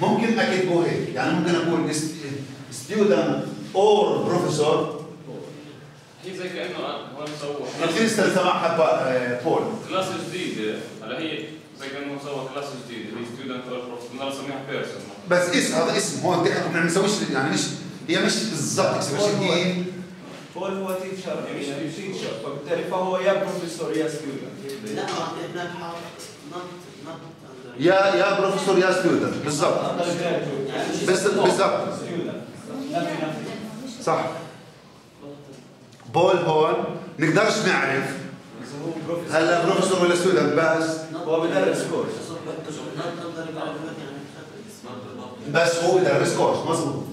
ممكن اكتبه هيك، يعني ممكن اقول ستيودنت اور بروفيسور. هي زي كانه هون مسوى الانستنس تبعها بول كلاس جديده. هلا هي زي كانه مسوى كلاس جديده اللي ستودنت بروفيسور نسميها بيرسون، بس اسم هذا اسم هون تحت ما بنسويش، يعني مش هي مش بالضبط اكسبريشن. هي بول هو تيتشر، مش تيتشر، فبالتالي فهو يا بروفيسور يا ستودنت. لا بدنا نحط يا بروفيسور يا ستودنت بالضبط. بالضبط صح. بول هون نقدرش نعرف هلا بروفيسور ولا ستودنت، بس هو بدرس كورس، بس هو بدرس كورس مظبوط.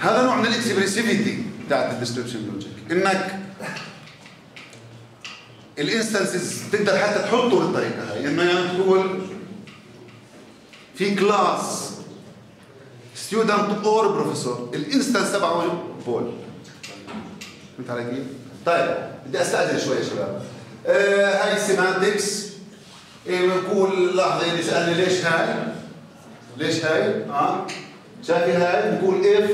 هذا نوع من الاكسبرسيفيتي بتاعت الديسكربشن لوجيك، انك الانستنسز تقدر حتى تحطه بالطريقه هاي، انه يعني تقول في كلاس ستيودنت اور بروفيسور، الانستنس تبعه بول. فهمت علي كيف؟ طيب بدي استعجل شوي يا شباب. هاي السيمانتكس بنقول لحظه، اللي سالني ليش هاي؟ ليش هاي؟ شايفه هاي؟ بنقول اف،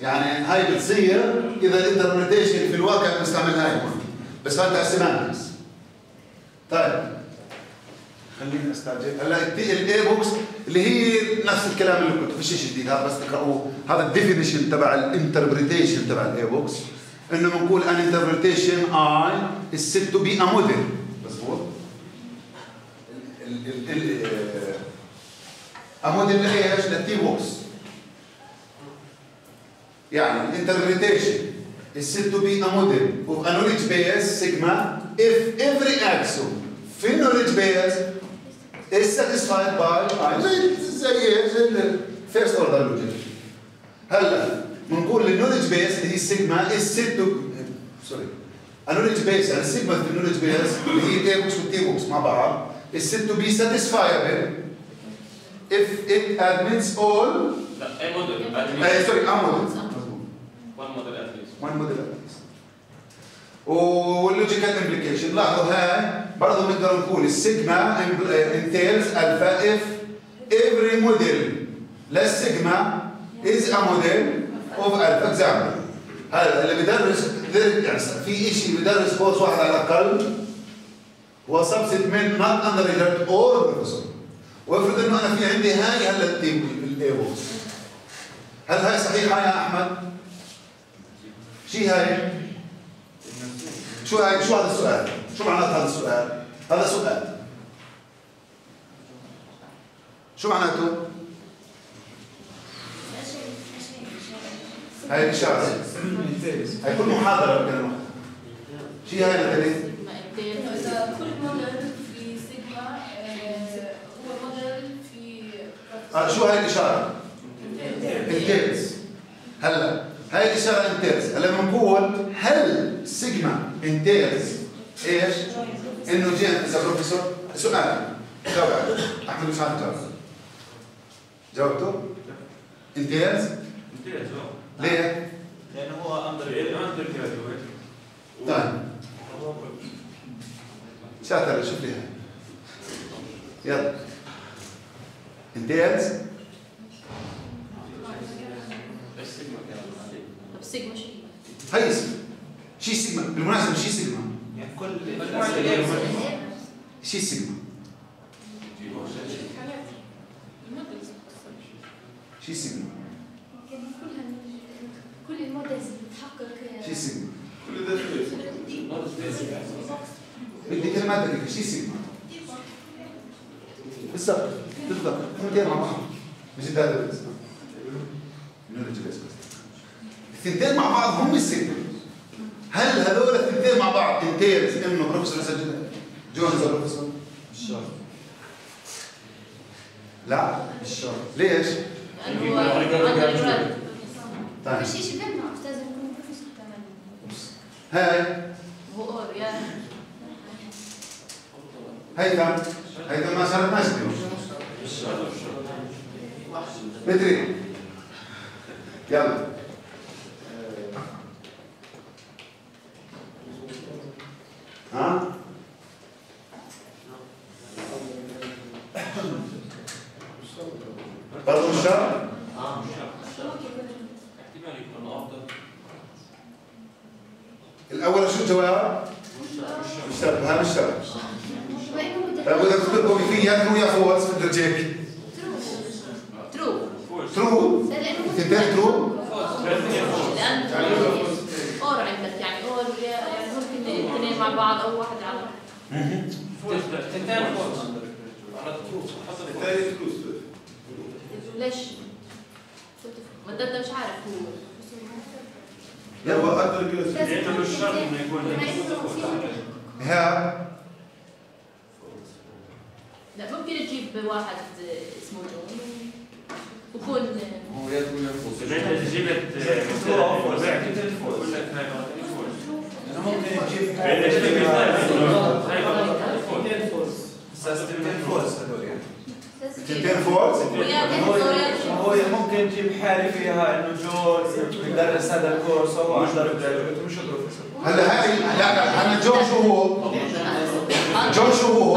يعني هاي بتصير اذا الانتربريتيشن في الواقع بنستعمل هاي هون. بس هذا على السيمانتكس. طيب خلينا نستعجل. هلا الاي بوكس اللي هي نفس الكلام اللي قلته، فيش شيء جديد هذا، بس تقرأوه. هذا الديفينيشن تبع الانتربريتيشن تبع الاي بوكس، انه بنقول ان انتربريتيشن اي از سيد تو بي ا موديل. مضبوط؟ ا موديل لايش؟ للتي بوكس. يعني الانتربريتيشن is said to be a model of a knowledge base sigma if every axiom in knowledge base is satisfied by I. زي first order logic. هلا بنقول ال knowledge base اللي هي sigma is said to a knowledge base، يعني sigma في knowledge base اللي هي A box و T box مع بعض is said to be satisfiable if it admits all. لا A model. A model. One model at least. One model at least. واللوجيكال امبليكيشن لاحظوا هاي برضه بنقدر نقول السيجما انتيلز الفا اف every model للسيجما is a model of alpha example. هلا اللي بدرس في شيء بدرس كورس واحد على الاقل هو سبسيت من not undergraduate or professor، وافرض انه انا في عندي هاي هلا الاي بوكس، هل هاي صحيحه يا احمد؟ شي هاي؟ شو هاي؟ شو هذا السؤال؟ شو معنى هذا السؤال؟ هذا سؤال. شو معناته؟ هاي الإشارة. هاي كل محاضرة بكلمة. شي هاي مثلا؟ إذا كل موديل في سيجما هو موديل في شو هاي الإشارة؟ الجيمز. هلا هاي الاشاره انتيرز. هلا بنقول هل سيجما انتيرز ايش؟ انه جيم اذا بروفيسور؟ سؤال جاوب عليه. احمد مش عارف تجاوب. جاوبته؟ انتيرز؟ انتيرز ليه؟ لانه هو اندر جراديويت. طيب شاطر، شوف لي هاي. يلا انتيرز؟ سيجما شو؟ هي سيجما. شي سيجما بالمناسبه، شي سيجما يعني كل شي سيجما، شي سيجما يمكن كل المودلز تتحقق شي سيجما. كل ده بدي كلمات هذيك شي سيجما بالضبط بالضبط كلمتين مع بعض مش هذا بس الثنتين مع بعض هم السيجما. هل هذول الثنتين مع بعض تنتيرز انه بروفيسور سجلها جوهنز بروفيسور؟ مش شرط. لا مش شرط. ليش؟ لانه طيب مش شيء بينهم استاذ يكون بروفيسور كمان. هاي هو يعني هاي كم؟ هاي كم ما صارت ماشي مش شرط. مدري يلا ها؟ برضه مش شرط؟ اه مش شرط. احتمال يكون افضل. الاول شو الجواب؟ مش شرط. ها مش شرط. طيب بدك تكتب كوفية ترو يا فوز في الدرجات. ترو. ترو. تنتهي ترو؟ لانه اور عندك يعني اور يعني ممكن اثنين مع بعض او واحد على واحد. تنتهي فوز. تنتهي فلوس. ليش؟ ما انت مش عارف هو لا هو اقدر كده لانه مش شرط انه يكون ها لا ممكن تجيب واحد اسمه جون ويكون هو يكون ينقص اذا جبت فوز ولا انا ممكن اجيب فوز هذول يعني تنتين فوز؟ هو ممكن تجيب حالي فيها انه جورج بدرس هذا الكورس هو اقدر بدرجته مش بروفيسور. هلا هاي لا هلا جورج شو هو؟ جورج شو هو؟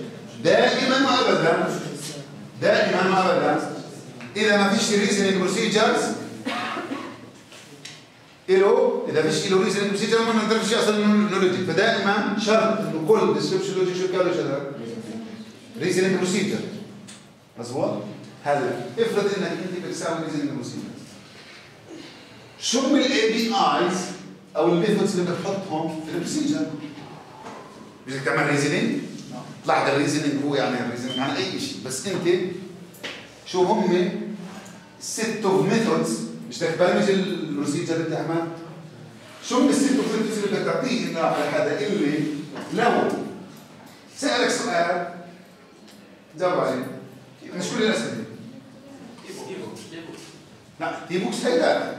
دائما وابدا دائما وابدا اذا ما فيش ريزنينج بروسيجرز له اذا فيش له ريزنينج بروسيجر ما بنقدرش اصلا النولج فدائما شرط انه كل ديسكربشن لوجيك شو قالوا شرط ريزنينج بروسيجر مظبوط؟ هلا افرض انك انت بتساوي ريزنينج بروسيجرز شو من الاي بي ايز او الميثودز اللي بتحطهم في البروسيجر؟ بدك تعمل ريزنينج؟ لحظه الريزنينج هو يعني الريزنينج عن اي شيء بس انت شو هم ست اوف ميثودز مش بدك تبرمج البروسيجر اللي بتعمل؟ شو هم الست اوف ميثودز اللي بدك تعطيه اياه لهذا اللي لو سالك سؤال جاوب عليه مش كل الاسئله لا تي بوكس هيدا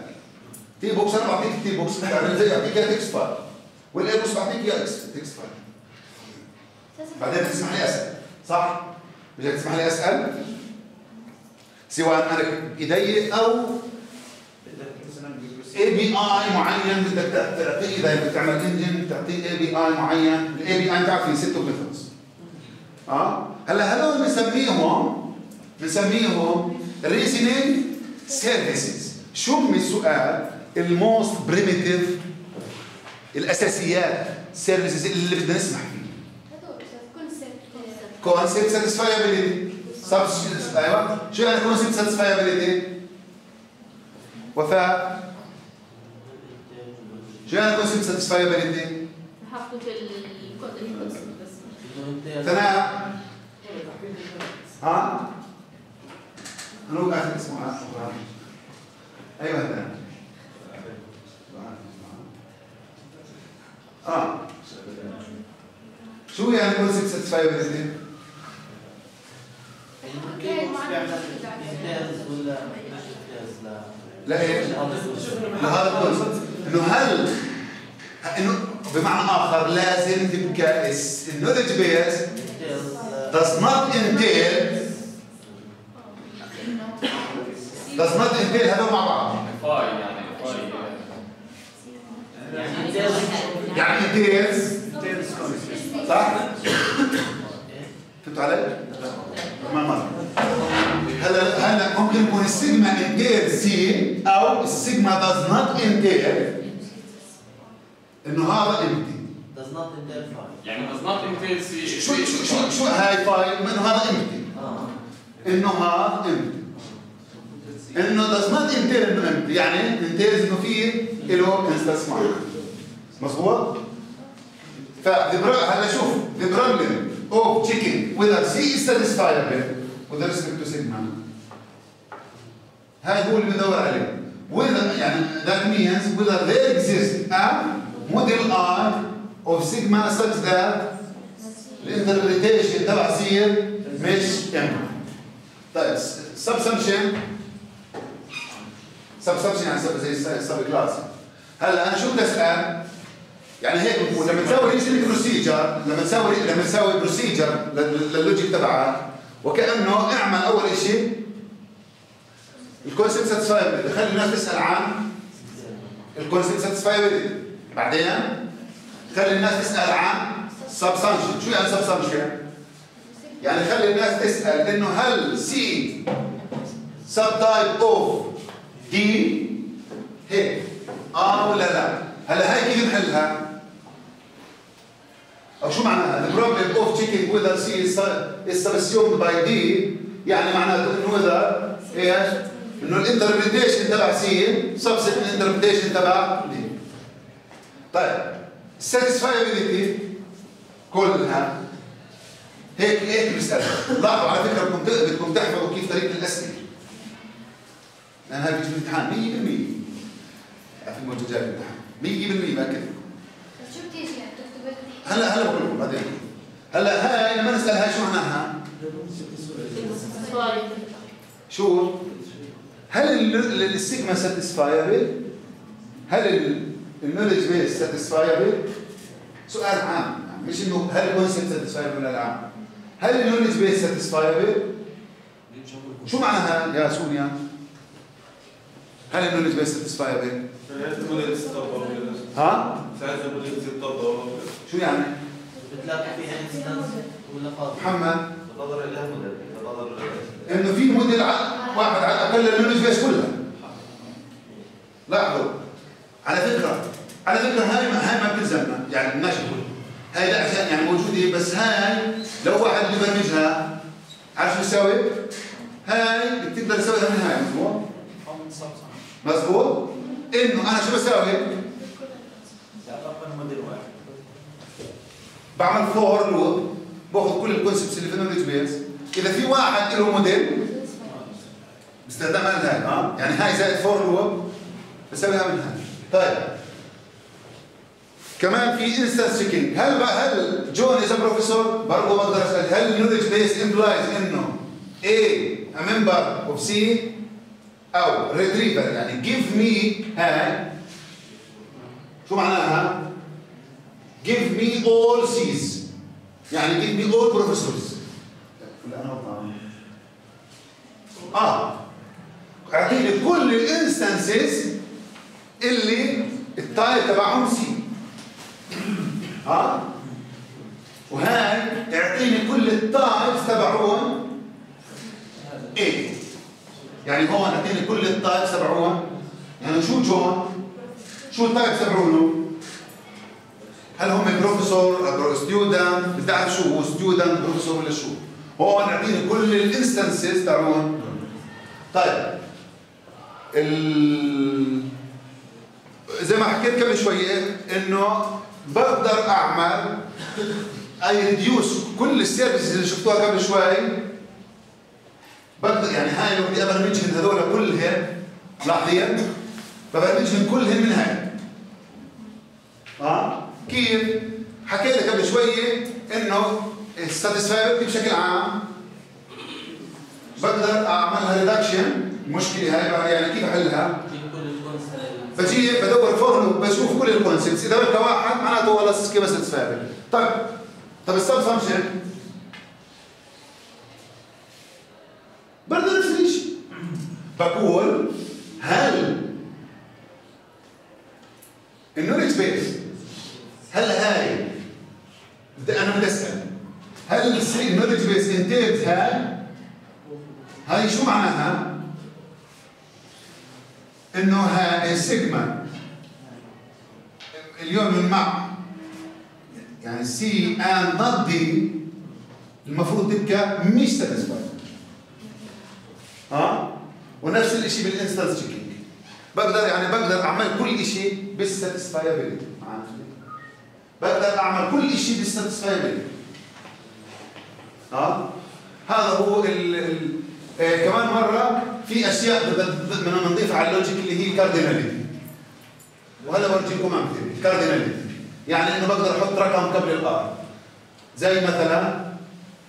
تي بوكس انا بعطيك تي بوكس بتعمل زي بعطيك اياها تكست فايل والاي بوكس بعطيك اياها تكست فايل بعدين بتسمح لي اسال صح؟ بدك تسمح لي اسال سواء انا بايدي او اي بي اي معين بدك تعطيه اذا بدك تعمل انجن بتعطيه اي بي اي معين الاي بي اي بتعرف في ست ميثودز اه هلا هذول بنسميهم ريزنينج سيرفيسز. شو من السؤال الموست بريميتيف الاساسيات سيرفيسز اللي بدنا نسمح فيه؟ هذول كونسبت ساتسفايابيليتي ايوه شو يعني كونسبت ساتسفايابيليتي؟ وفاء شو يعني كونسبت ساتسفايابيليتي؟ حطوا في الكونسبت بس ثناء ها؟ أنا هو آخر اسمه أيوه هذا شو يعني كونسبت ساتسفايابيليتي؟ لا إيه؟ لهذا الكونسبت إنه هل انه بمعنى اخر لازم تبقى النولج بيس does not entail هذول مع بعض. يعني entails صح؟ فهمتوا علي؟ هلا ممكن يكون السيجما entail سي او السيجما does not entail انه هذا امتي. does not entail فاي. يعني does not entail سي شو شو شو شو هاي فاي انه هذا امتي. انه هذا امتي. انه does not entail انه امتي يعني entails انه فيه له انستنس معين. مظبوط؟ هلا شوف the problem of checking whether C is satisfiable with respect to sigma. هاي هو اللي بدور عليه. whether يعني that means whether there exists a model R of sigma such that الانتربريتيشن تبع سير مش ام. طيب subsumption يعني زي السب كلاس. هلا انا شو بدي اسال؟ يعني هيك بقول لما تساوي ايش البروسيجر لما تساوي بروسيجر لللوجيك تبعها وكانه اعمل اول شيء الكونسبت ساتسفايبل خلي الناس تسال عن الكونسبت ساتسفايبل بعدين خلي الناس تسال عن سبسامشن شو يعني سبسامشن؟ يعني خلي الناس تسال انه هل سي سب تايب اوف دي هيك ولا لا؟ هلا هاي كيف نحلها؟ أو شو معناها؟ The problem of checking whether C is subsumed by D يعني معناته إنه إذا إيش؟ إنه الانتربريتيشن تبع C subset من الانتربريتيشن تبع D. طيب satisfiability كلها هيك بسألها. لاحظوا على فكرة بدكم تحفظوا كيف طريقة الأسئلة. لأن هاي بيجي بالامتحان 100% في الموجود جاي بالامتحان 100% ما كذب. شو بتيجي يعني بتكتب هلا بقول لكم بعدين. هلا هاي لما نسالها شو معناها؟ شو؟ هل السيجما ساتسفايبل؟ هل النولج بيس ساتسفايبل؟ سؤال عام مش انه هل الكونسبت ساتسفايبل ولا لا؟ هل النولج بيس ساتسفايبل؟ شو معناها يا سونيا؟ هل النولج بيس ساتسفايبل؟ ها؟ شو يعني؟ بتلاقي فيها انستنس ولا فاضي؟ محمد بتنظر لها موديل انه في موديل واحد على الاقل للنولج بيس كلها. لاحظوا على فكره هاي ما بتلزمنا يعني بدناش نقول هاي لا عشان يعني موجوده بس هاي لو واحد ببرمجها عارف شو يساوي؟ هاي بتقدر تساويها من هاي مظبوط؟ انه انا شو بساوي؟ بعمل فور لوب باخذ كل الكونسبتس اللي في النولج بيس اذا في واحد له موديل بستخدمها من هاي يعني هاي زائد فور لوب بساويها من هاي. طيب كمان في انستنس تشيكينج هل جون اذا بروفيسور برضه بقدر اسال هل النولج بيس امبلايز انه اي ممبر اوف سي أو ريتريفر يعني give me هاي شو معناها؟ give me all C's يعني give me all professors اعطيني كل الانستنسز اللي التايب تبعهم سي وهاي اعطيني كل التايبس تبعهم ايه يعني هون اعطيني كل التايبس تبعوها يعني شو جون؟ شو التايبس تبعونه؟ هل هم بروفيسور ستيودنت؟ بدي اعرف شو هو ستيودنت بروفيسور ولا شو؟ هون اعطيني كل الانستنسز تبعوهم. طيب زي ما حكيت قبل شويه انه بقدر اعمل اي ريديوس كل السيرفيسز اللي شفتوها قبل شوي بقدر يعني هاي لو بدي ابرمجهم هذول كلهم لاحظين ببرمجهم كلهم من هاي كيف؟ حكيت قبل شويه انه الساتسفايبلتي بشكل عام بقدر اعملها ريدكشن المشكله هاي يعني كيف احلها؟ فجي بدور فورمولا وبشوف كل الكونسبتس، اذا بقى واحد معناته هو السكيما ساتسفاكتوري. طيب السب فانكشن برضه نفس الشيء، بقول هل النولج بيس، هل هاي انا بدي اسال هل النولج بيس انتهتها هاي شو معناها؟ انه هاي السيجما اليوم مع يعني سي ان نوت دي المفروض تبقى مش ساتسفايد. ها؟ ونفس الشيء بالانستنس تشيكينج، بقدر يعني بقدر اعمل كل شيء بالساتسفايابيلتي، بقدر اعمل كل شيء بالساتسفايابيلتي. ها؟ هذا هو ال كمان مرة في أشياء بدنا نضيفها على اللوجيك اللي هي الكارديناليتي. وهلا برجيكم أمثلة، الكارديناليتي يعني إنه بقدر أحط رقم قبل الآر. زي مثلا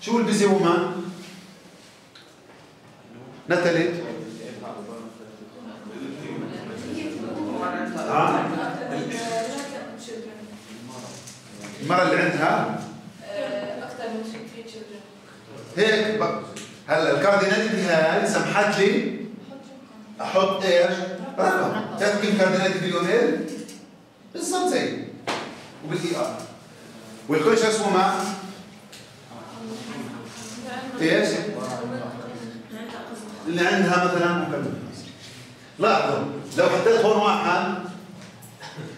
شو البيزي وومان؟ نتلت المرة اللي عندها أكثر من 3 تشيلدرن هيك هلا الكارديناليتي هاي سمحت لي احط ايش؟ رقم. بتعرف كيف الكارديناليتي باليونيل؟ بالضبط زي وبالاي ار. والكونشس وومان ايش؟ اللي عندها مثلا لاحظوا لو حطيت هون واحد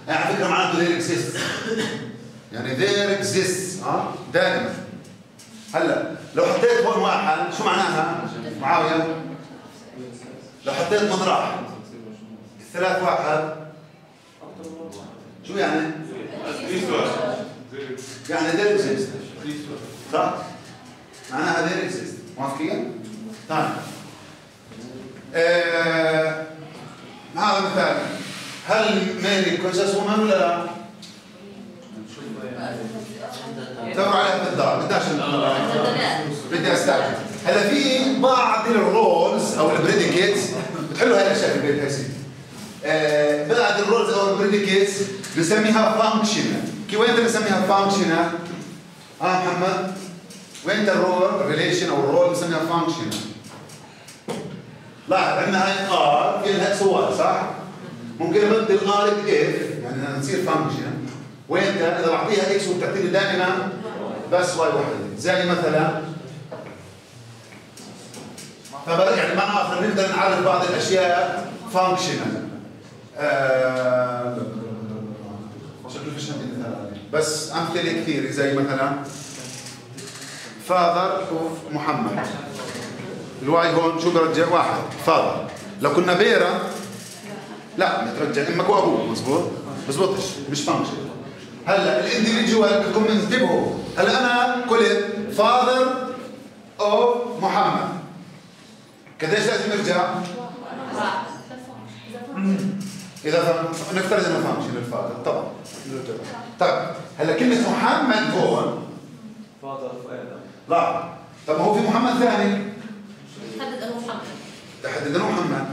على فكره معناته ذير اكزيست، يعني ذير اكزيست دائما. هلا لو حطيت هون واحد شو معناها؟ معاوية لو حطيت مطرح الثلاث واحد شو يعني؟ يعني دير اكزيست صح؟ معناها دير اكزيست موافقين؟ طيب هذا مثال. هل مالك كونسس وومان ولا لا؟ دوروا عليها بالدار، بدناش ندور عليها. بدي استعجل. هلا في بعض الرولز او البريديكيتس بتحلوا هاي الاشياء في البيت هاي سيدي. بعض الرولز او البريديكيتس بنسميها فانكشنال. وين بنسميها فانكشنال؟ محمد وين الرول الريليشن او الرول بنسميها فانكشنال؟ لاحظ عندنا هاي ار في لها صور صح؟ ممكن ابدل ار باف يعني نصير فانكشنال. وانت اذا بعطيها اكس وبتعطي لي دائما بس واي وحده، زي مثلا يعني مع اخر نقدر نعرف بعض الاشياء فانكشنال. شكله فيش عندي مثال عليه، بس امثله كثيره زي مثلا فاذر ومحمد. الواي هون شو برجع؟ واحد فاذر. لو كنا بيرة لا بترجع امك وابوك مضبوط؟ بزبطش مش فانكشنال. هلا الانديفيدوال بدكم انتبهوا، هلا انا قلت فاذر او محمد قديش لازم ارجع؟ اذا نفترض انه فانكشنال الفاذر طبعا. طيب هلا كلمه محمد هون فاذر لا، طب هو في محمد ثاني تحدد انه محمد، تحدد انه محمد.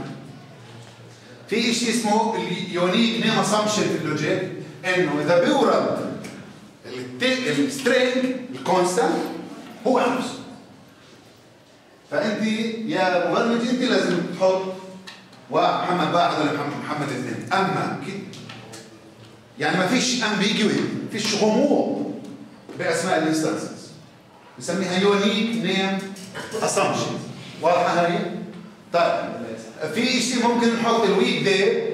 في شيء اسمه اليونيك نيم اسامبشن في اللوجيك، انه اذا بيورد السترينج الكونستانت هو نفسه. فانت يا مبرمج انت لازم تحط محمد واحد ولا محمد اثنين، اما يعني ما فيش امبيجويتي، ما فيش غموض باسماء الانستانسز. بنسميها يونيك نيم اسامبشن، واضحه هي؟ طيب في شيء ممكن نحط الويك داي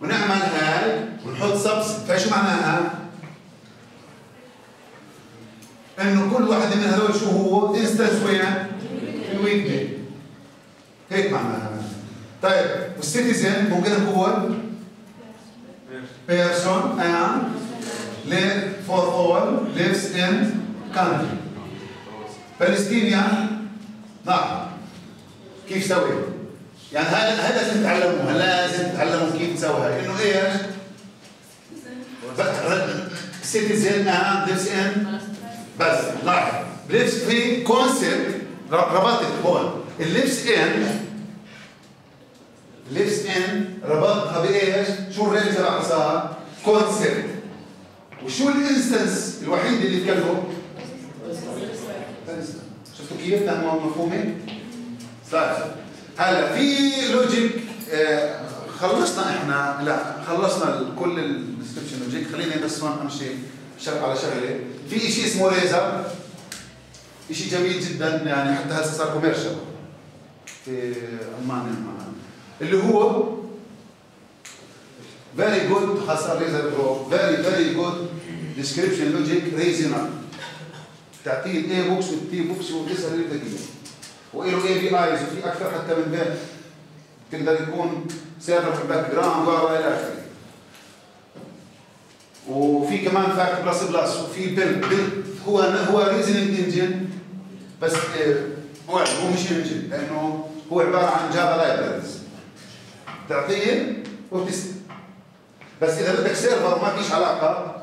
ونعمل هاي ونحط سبس، فشو معناها؟ انه كل واحد من هذول شو هو؟ انستنس وين؟ في الويك داي. هيك معناها. طيب والسيتيزن ممكن نقول بيرسون ان ليف فور اول ليفز ان كانتري. فلسطينيا نعم كيف سويها؟ يعني هذا لازم تتعلموه، لازم تتعلموا كيف تسويها، انه ايش؟ سيتيزن اند ليفز ان بس لاحظ ليفز في كونسبت ربطت هون الليفز ان لبس ان ربطها بايش؟ شو الرمز تبعها صار؟ كونسبت. وشو الانستنس الوحيد اللي اتكلموا؟ شفتوا كيف فهموا مفهومه؟ صار هلا في لوجيك خلصنا احنا لا خلصنا كل الديسكربشن لوجيك. خليني بس هون امشي شغل على شغله. في شيء اسمه ريزر، شيء جميل جدا يعني حتى هسه صار كوميرشال في المانيا اللي هو فيري جود، خاصه ريزر برو فيري جود ديسكربشن لوجيك ريزنر. بتعطيه الاي بوكس والتي بوكس وبتسال اللي بدك اياه، وله اي بي ايز وفي اكثر حتى من بيت بتقدر يكون سيرفر في الباك جراوند والى اخره. وفي كمان فاكت بلس بلس، وفي بيلد هو ريزنينج انجن بس هو مش انجن لانه هو عباره عن جافا لايبرز بتعطيه وبتسال. بس اذا بدك سيرفر ما فيش علاقه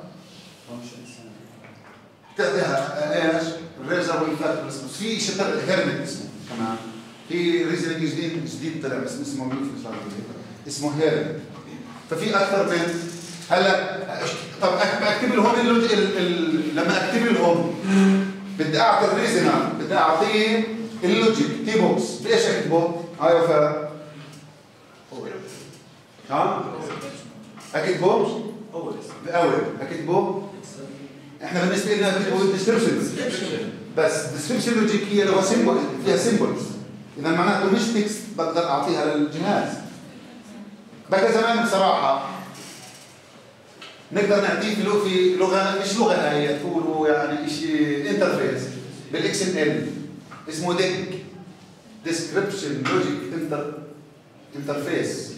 بتعطيها ايش؟ الريزر والفاكت بلس بلس. في شيء هيرمت اسمه كمان، في ريزنينج جديد طلع بس اسمه موجود في الشرح اسمه هيرمت. ففي اكثر من هلا. طب اكتب لهم لما اكتب لهم بدي اعطي الريزنال، بدي اعطيه اللوجيك تي بوكس، بايش اكتبه؟ هاي وفاء ها؟ اكتبه؟ باول اكتبه؟ احنا بالنسبه لنا بنكتبه ديسكربشن بس. ديسكربشن لوجيك هي لغه سيمبل فيها سيمبلز، اذا معناته مش تكست بقدر اعطيها للجهاز. بقى زمان بصراحه نقدر نعطيه في لغه مش لغه هي تقولوا يعني شيء انترفيس بالاكس ام ال اسمه ديج ديسكربشن لوجيك انترفيس.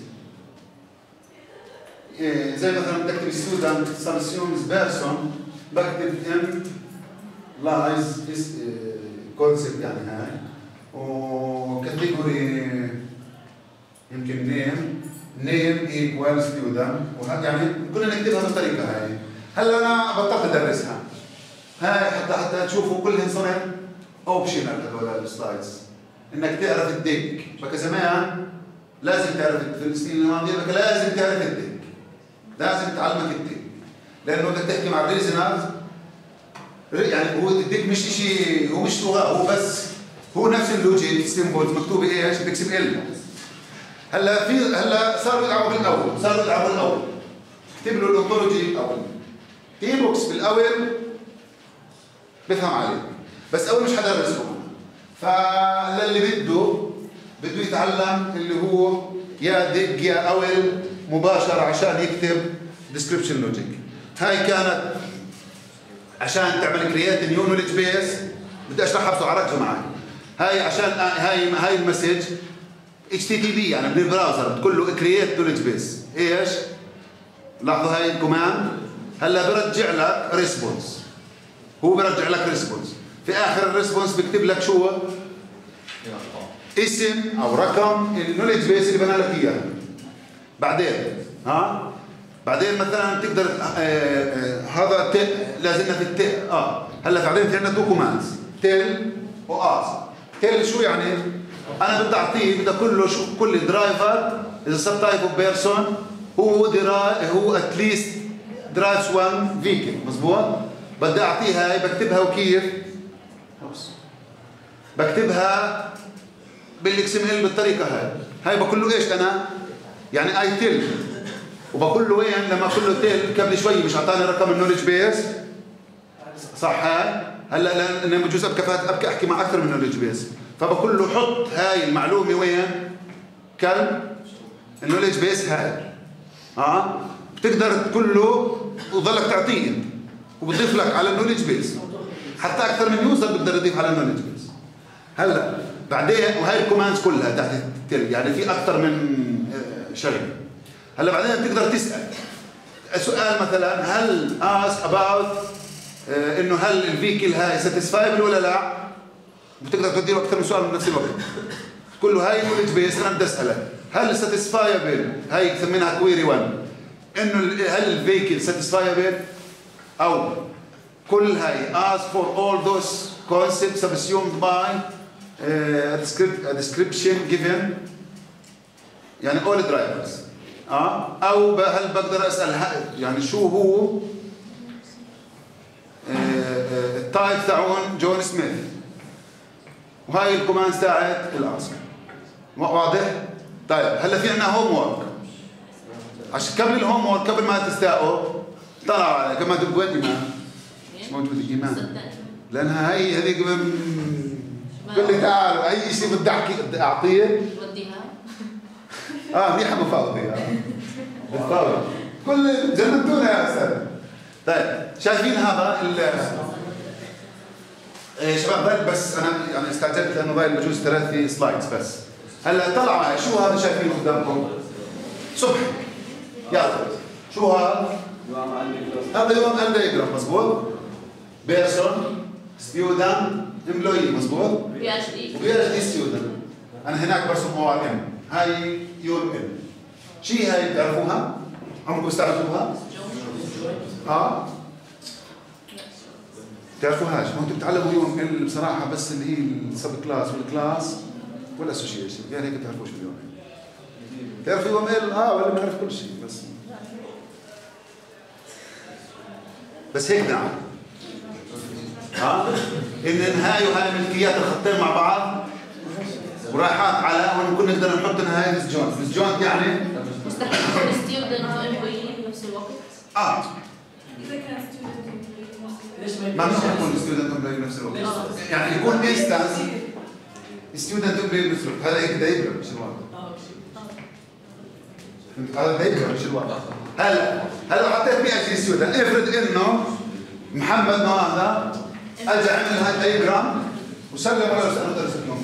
زي مثلا بكتب ستودنت سمسيونز بيرسون بكتب ام لايز كونسبت يعني هاي وكاتيجوري يمكن نيم ايكوال ستودنت، وهذا يعني كنا نكتبها بالطريقه هاي. هلا انا بطلت ادرسها هاي حتى تشوفوا كلهن صارت اوبشنال هذول السلايدز انك تعرف الديك. فك زمان لازم تعرف في السنين الماضيه بك لازم تعرف الديك، لازم تعلمك الديك لانه بدك تحكي مع الريزنرز. يعني هو الديك مش شيء، هو مش لغه، هو بس هو نفس اللوجيك سيمبولز مكتوبه ايش؟ بيكس ام ال. هلا صاروا يلعبوا بالاول، اكتب له الاونتولوجي الاول. تي بوكس بالاول بفهم عليه، بس اول مش حدا درسه. فللي بده يتعلم اللي هو يا ديج يا اول مباشره عشان يكتب ديسكربشن لوجيك. هاي كانت عشان تعمل كرييت نيو نولج بيس، بدي اشرحها بسرعه ركزوا معي. هاي عشان هاي المسج HTTP يعني بالبراوزر بتقول له كرييت نولج بيس. ايش؟ لاحظوا هاي الكوماند. هلا برجع لك ريسبونس، هو برجع لك ريسبونس. في اخر الريسبونس بكتب لك شو؟ اسم او رقم النولج بيس اللي بنى لك اياه. بعدين بعدين مثلا بتقدر هذا تل لازلنا في التل هلا بعدين في عندنا تو كوماندز تل واز. تل شو يعني؟ أنا بدي أعطيه بدي أقول له شو كل درايفر إذا سب تايب أوف بيرسون هو أتليست درايفز 1 فيكل مضبوط؟ بدي أعطيه هاي بكتبها وكيف؟ بكتبها بالإكس ام ال بالطريقة هاي. بقول له إيش أنا؟ يعني أي تل وبقول له وين لما أقول له تل قبل شوي مش أعطاني رقم النولج بيس؟ صح هاي؟ هلا لأنه بجوز أبكي أحكي مع أكثر من نولج بيس. فبقول له حط هاي المعلومه وين؟ كلب النولج بيس هاي. بتقدر تقول له وضلك تعطيه وبضيف لك على النولج بيس، حتى اكثر من يوزر بقدر يضيف على النولج بيس. هلا بعدين وهي الكوماندز كلها تحت التل يعني في اكثر من شغله. هلا بعدين بتقدر تسال سؤال مثلا هل ask about انه هل الفيكل هاي ساتيسفايبل ولا لا؟ بتقدر تديله اكثر من سؤال بنفس الوقت. تقول له هاي النولج بيس انا بدي اسالك هل ساتيسفايبل، هاي بسمينها كويري 1، انه هل الفيكل ساتيسفايبل او كل هاي از فور اول ذوز كونسبت سبسيومد باي ديسكربشن جيفن يعني اول درايفرز. او هل بقدر اسال يعني شو هو التايب تاعون جون سميث، وهاي الكوماند تاعت الاسم. واضح؟ طيب هلا في عندنا هوم وورك. عشان قبل الهوم وورك قبل ما تستاقوا طلعوا على كما تبغوا ايمان مش موجود ايمان، لانها هي هذيك قول لي تعال اي شيء بدي احكي اعطيه وديها. منيحه مفاوضه بتفاوض كل جننتونا يا استاذ. طيب شايفين هذا شباب بس انا استعجلت لانه ضايل بجوز 3 سلايدز بس. هلا طلعوا شو هذا شايفينه قدامكم؟ صبح يلا شو هذا؟ هذا يوم عنده يقرا مضبوط؟ بيرسون ستيودنت امبلوي مضبوط؟ بي اتش دي ستيودنت. انا هناك برسم او ار ام، هاي يو ام ال. شي هاي بتعرفوها؟ عمركم استعرفتوها؟ بتعرفوهاش، ما انتم بتتعلموا يو ام ال بصراحه بس اللي هي السب كلاس والكلاس والاسوشيشن، يعني هيك بتعرفوش اليو ام ال. بتعرفوا يو ام ال ولا بنعرف كل شيء بس هيك نعم. ان هاي وهاي ملكيات الخطين مع بعض ورايحات على ونكون نقدر نحط انها هاي مس جونت يعني مستحيل الستيودنت والامبلويين بنفس الوقت. اذا كان ستيودنت ما بنقدر نكون ستيودنت والامبلويين بنفس الوقت، يعني يكون انستانس ستيودنت والامبلويين بنفس الوقت. هذا هيك بده يقرب مش الوقت، هذا بده يقرب مش الوقت. هلا حطيت 100 ستيودنت، افرض انه محمد هذا اجى عمل هاي الدايجرام وسلم على الاستاذ درس اليوم.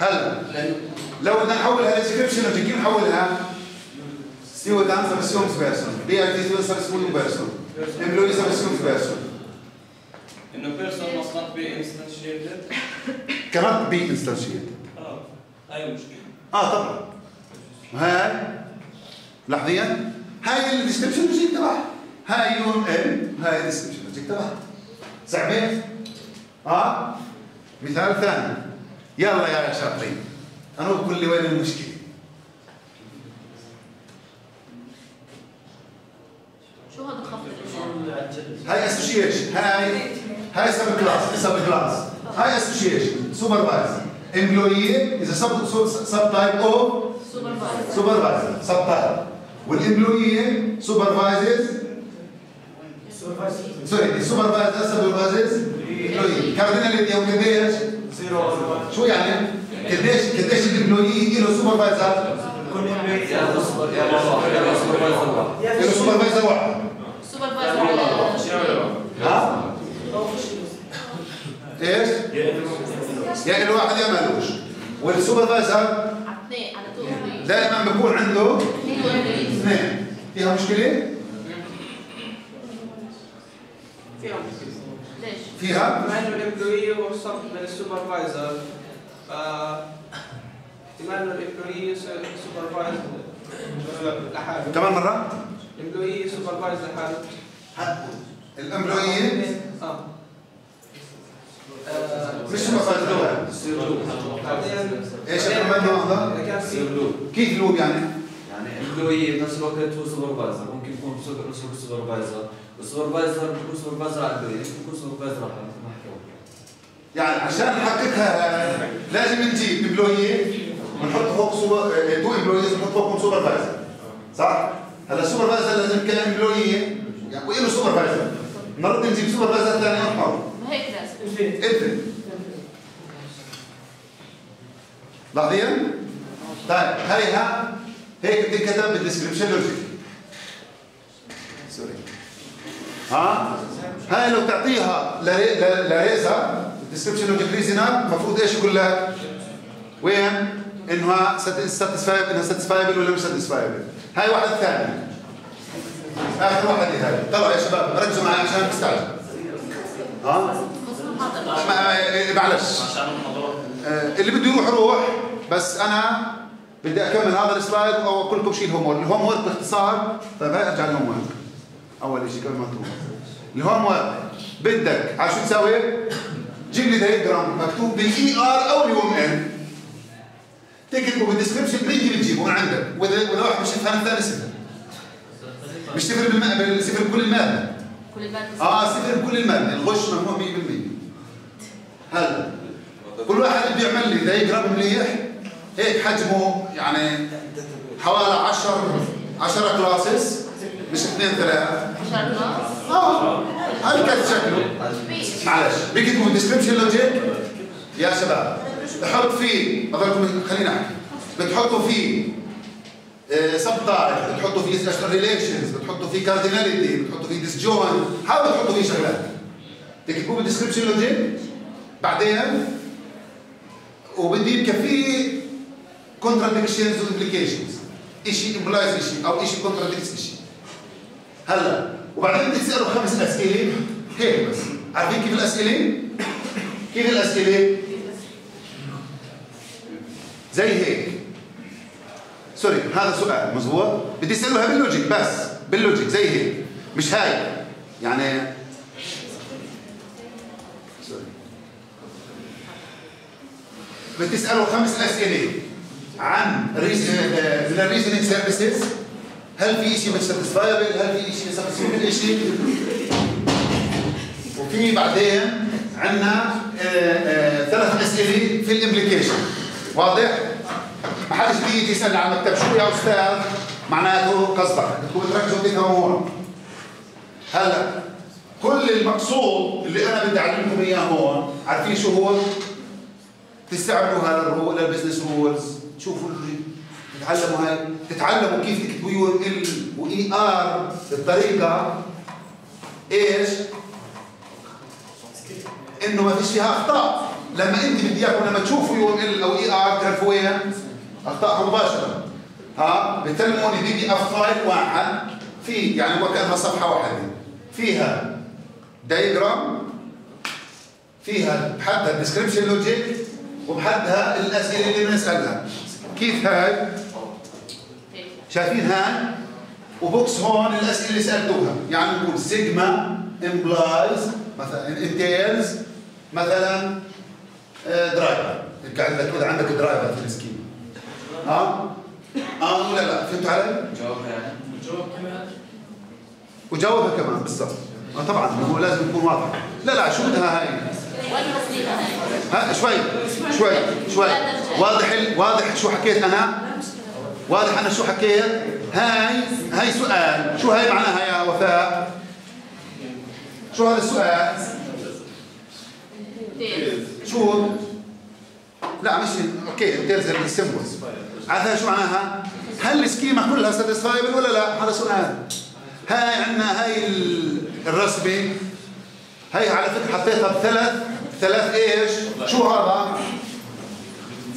هلا لو بدنا نحولها لديسكربشن لوجيك نحولها ستيودنت سبسيومز بيرسون، بي اتي سبسيومز بيرسون، امبلوي سبسيومز بيرسون. انه بيرسون مصنف بي انستانشيتد كمان بي انستانشيتد. هاي المشكله. طبعا هاي لحظيا هاي الديسكربشن لوجيك تبعها، هاي يو ام ال هاي الديسكربشن لوجيك تبعها. زعمت؟ مثال ثاني. يلا يا شاطرين انا بقول لي وين المشكله. شو هذا الخط اللي هاي اسوشيشن، هاي سب كلاس، هاي اسوشيشن سوبرفايز امبلويي اذا سب تايب او سوبرفايزر سب تايب، والامبلويي سوبرفايزز امبلويي. كارديناليتي او قديش؟ شو يعني؟ قديش الامبلويي له سوبرفايزر؟ كل امبلويي له سوبرفايزر واحد. ايش؟ يا له واحد يا مالوش، والسوبرفايزر دائما بيكون عنده اثنين. فيها مشكله؟ فيها؟ بما انه الامبلوي هو صف من السوبرفايزر بما انه الامبلوي سوبرفايزر لحاله. كمان مرة؟ الامبلوي سوبرفايزر لحاله. الامبلوي مش سوبرفايزر لوحده. ايش كمان نوع كيف لوب يعني؟ يعني الامبلوي بنفس الوقت هو سوبرفايزر، ممكن يكون سوبرفايزر والسوبرفايزر بيكون سوبرفايزر على الدوري، بيكون سوبرفايزر على المحكمة. يعني عشان نحققها لازم نجيب امبلويي ونحط فوق تو امبلويز ونحط فوقهم سوبرفايزر. صح؟ هلا السوبرفايزر لازم كان امبلويي وله سوبرفايزر. مرات نجيب سوبرفايزر ثاني ونحطه. ما هيك لازم. افرض. لاحظين؟ طيب هيها هيك بتنكتب بالديسكربشن لوجيك. سوري. هاي لو تعطيها لريزر ديسكربشن لوجيك ريزنر المفروض ايش يقول لك؟ وين؟ انها ساتسفايبل ولا مش ساتسفايبل. هاي واحده ثانيه. اخر واحده هاي، طلعوا يا شباب ركزوا معي عشان تستعجل. ها؟ معلش. اللي بده يروح روح، بس انا بدي اكمل هذا السلايد واقول لكم شيء الهوم وورك، الهوم وورك باختصار. طيب هاي ارجع للهوم وورك. اول شيء قبل ما تروح. الهوم وورك بدك على شو تساوي؟ جيب لي دايجرام مكتوب بالاي ار او اليو ام ال. تكتبه بالديسكربشن بيجي بتجيبه من عندك، واذا واحد مش يفهم الثاني صفر. مش صفر صفر بكل الماده. كل الماده صفر بكل الماده، الغش ممنوع 100%. هلا كل واحد بده يعمل لي دايجرام مليح هيك حجمه يعني حوالي 10 كلاسز مش 2 3. 10 كلاس؟ هلكت شكله. معلش بيكتبوا بالديسكربشن لوجيك يا شباب، بتحط فيه بضلكم خلينا احكي، بتحطوا فيه سب دايركت، بتحطوا فيه سيشنال ريليشنز، بتحطوا فيه كارديناليتي، بتحطوا فيه ديسجوين، حاولوا تحطوا فيه شغلات. تكتبوه بالديسكربشن لوجيك بعدين، وبدي بكفيه كونتراديكشنز وامبليكيشنز، شيء امبلايز شيء او شيء كونتراديكتس شيء. هلا وبعدين بدي تسالوا 5 اسئله هيك بس، عارفين كيف الاسئله؟ كيف الاسئله؟ زي هيك. سوري هذا سؤال مضبوط؟ بدي اسالوها باللوجيك بس، باللوجيك زي هيك، مش هاي يعني. سوري بدي اسالوا 5 اسئله عن الريزنينج سيرفيسز. هل في شيء مش ساتسفايبل؟ هل في شيء ساتسفايبل شيء؟ وفي بعدين عندنا 3 اسئله في الامبليكيشن. واضح؟ ما حدش بيجي يسال على المكتب شو يا استاذ؟ معناته قصدك، بدكم تركزوا تفهموا هون. هلا كل المقصود اللي انا بدي اعلمكم اياه هون، عارفين شو هو؟ تستعملوها للبزنس رولز، تشوفوا تتعلموا هاي، تتعلموا كيف تكتبوا يو ام ال واي ار بالطريقه ايش؟ انه ما فيش فيها اخطاء. لما انت بدي اياكم لما تشوفوا يو ام ال او اي ار تعرفوا وين؟ اخطائها مباشره. ها بتلموني بي دي اف فايل واحد في يعني وكانها صفحه واحده فيها دايجرام، فيها بحدها الديسكربشن لوجيك، وبحدها الاسئله اللي بنسالها. كيف هاي؟ شايفين هاي؟ وبوكس هون الاسئله اللي سالتوها، يعني بنقول سيجما امبلايز مثلا انتيلز مثلا درايفر، يبقى عندك كذا عندك درايفر في السكيما. ها؟ ولا لا؟ فهمتوا علي؟ جاوبها يعني وجاوبها كمان بالضبط. طبعا هو لازم يكون واضح. لا لا شو بدها هاي؟ ها شوي شوي شوي واضح واضح شو حكيت انا؟ واضح انا شو حكيت؟ هاي سؤال، شو هاي معناها يا وفاء؟ شو هذا السؤال؟ شو؟ لا مش اوكي بتنزل السيمبلز. عارفها شو معناها؟ هل السكيما كلها ساتسفايبل ولا لا؟ هذا سؤال. هاي عندنا هاي الرسمه، هاي على فكره حطيتها بثلاث ايش؟ شو هذا؟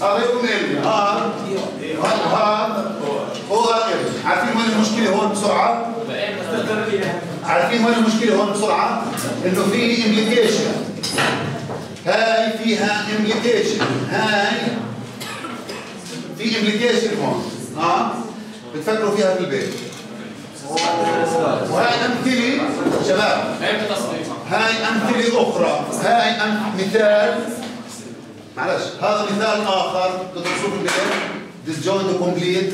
هذا يقول ال ار وهذا هو ال. عارفين وين المشكله هون بسرعه؟ عارفين وين المشكله هون بسرعه؟ انه في امبليكيشن، هاي فيها امبليكيشن، هاي في امبليكيشن هون. بتفكروا فيها في البيت. وهاي امثله شباب، هاي امثله اخرى، هاي مثال، معلش هذا مثال اخر تدرسوه في البيت، disjoint complete،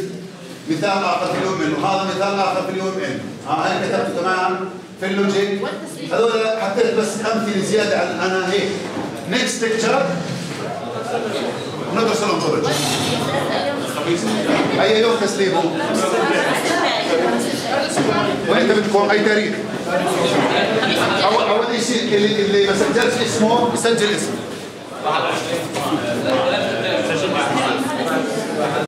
مثال اخر في اليوم ان، وهذا مثال اخر في اليوم ان. هاي كتبته تمام في اللوجيك، هذول حطيت بس امثله زياده عن انا هيك. نيكست ليكتشر ندرس الانطولوجي. اي يوم تسليمه؟ وانت بدكم اي تاريخ؟ اول شيء اللي ما سجلش اسمه يسجل اسمه.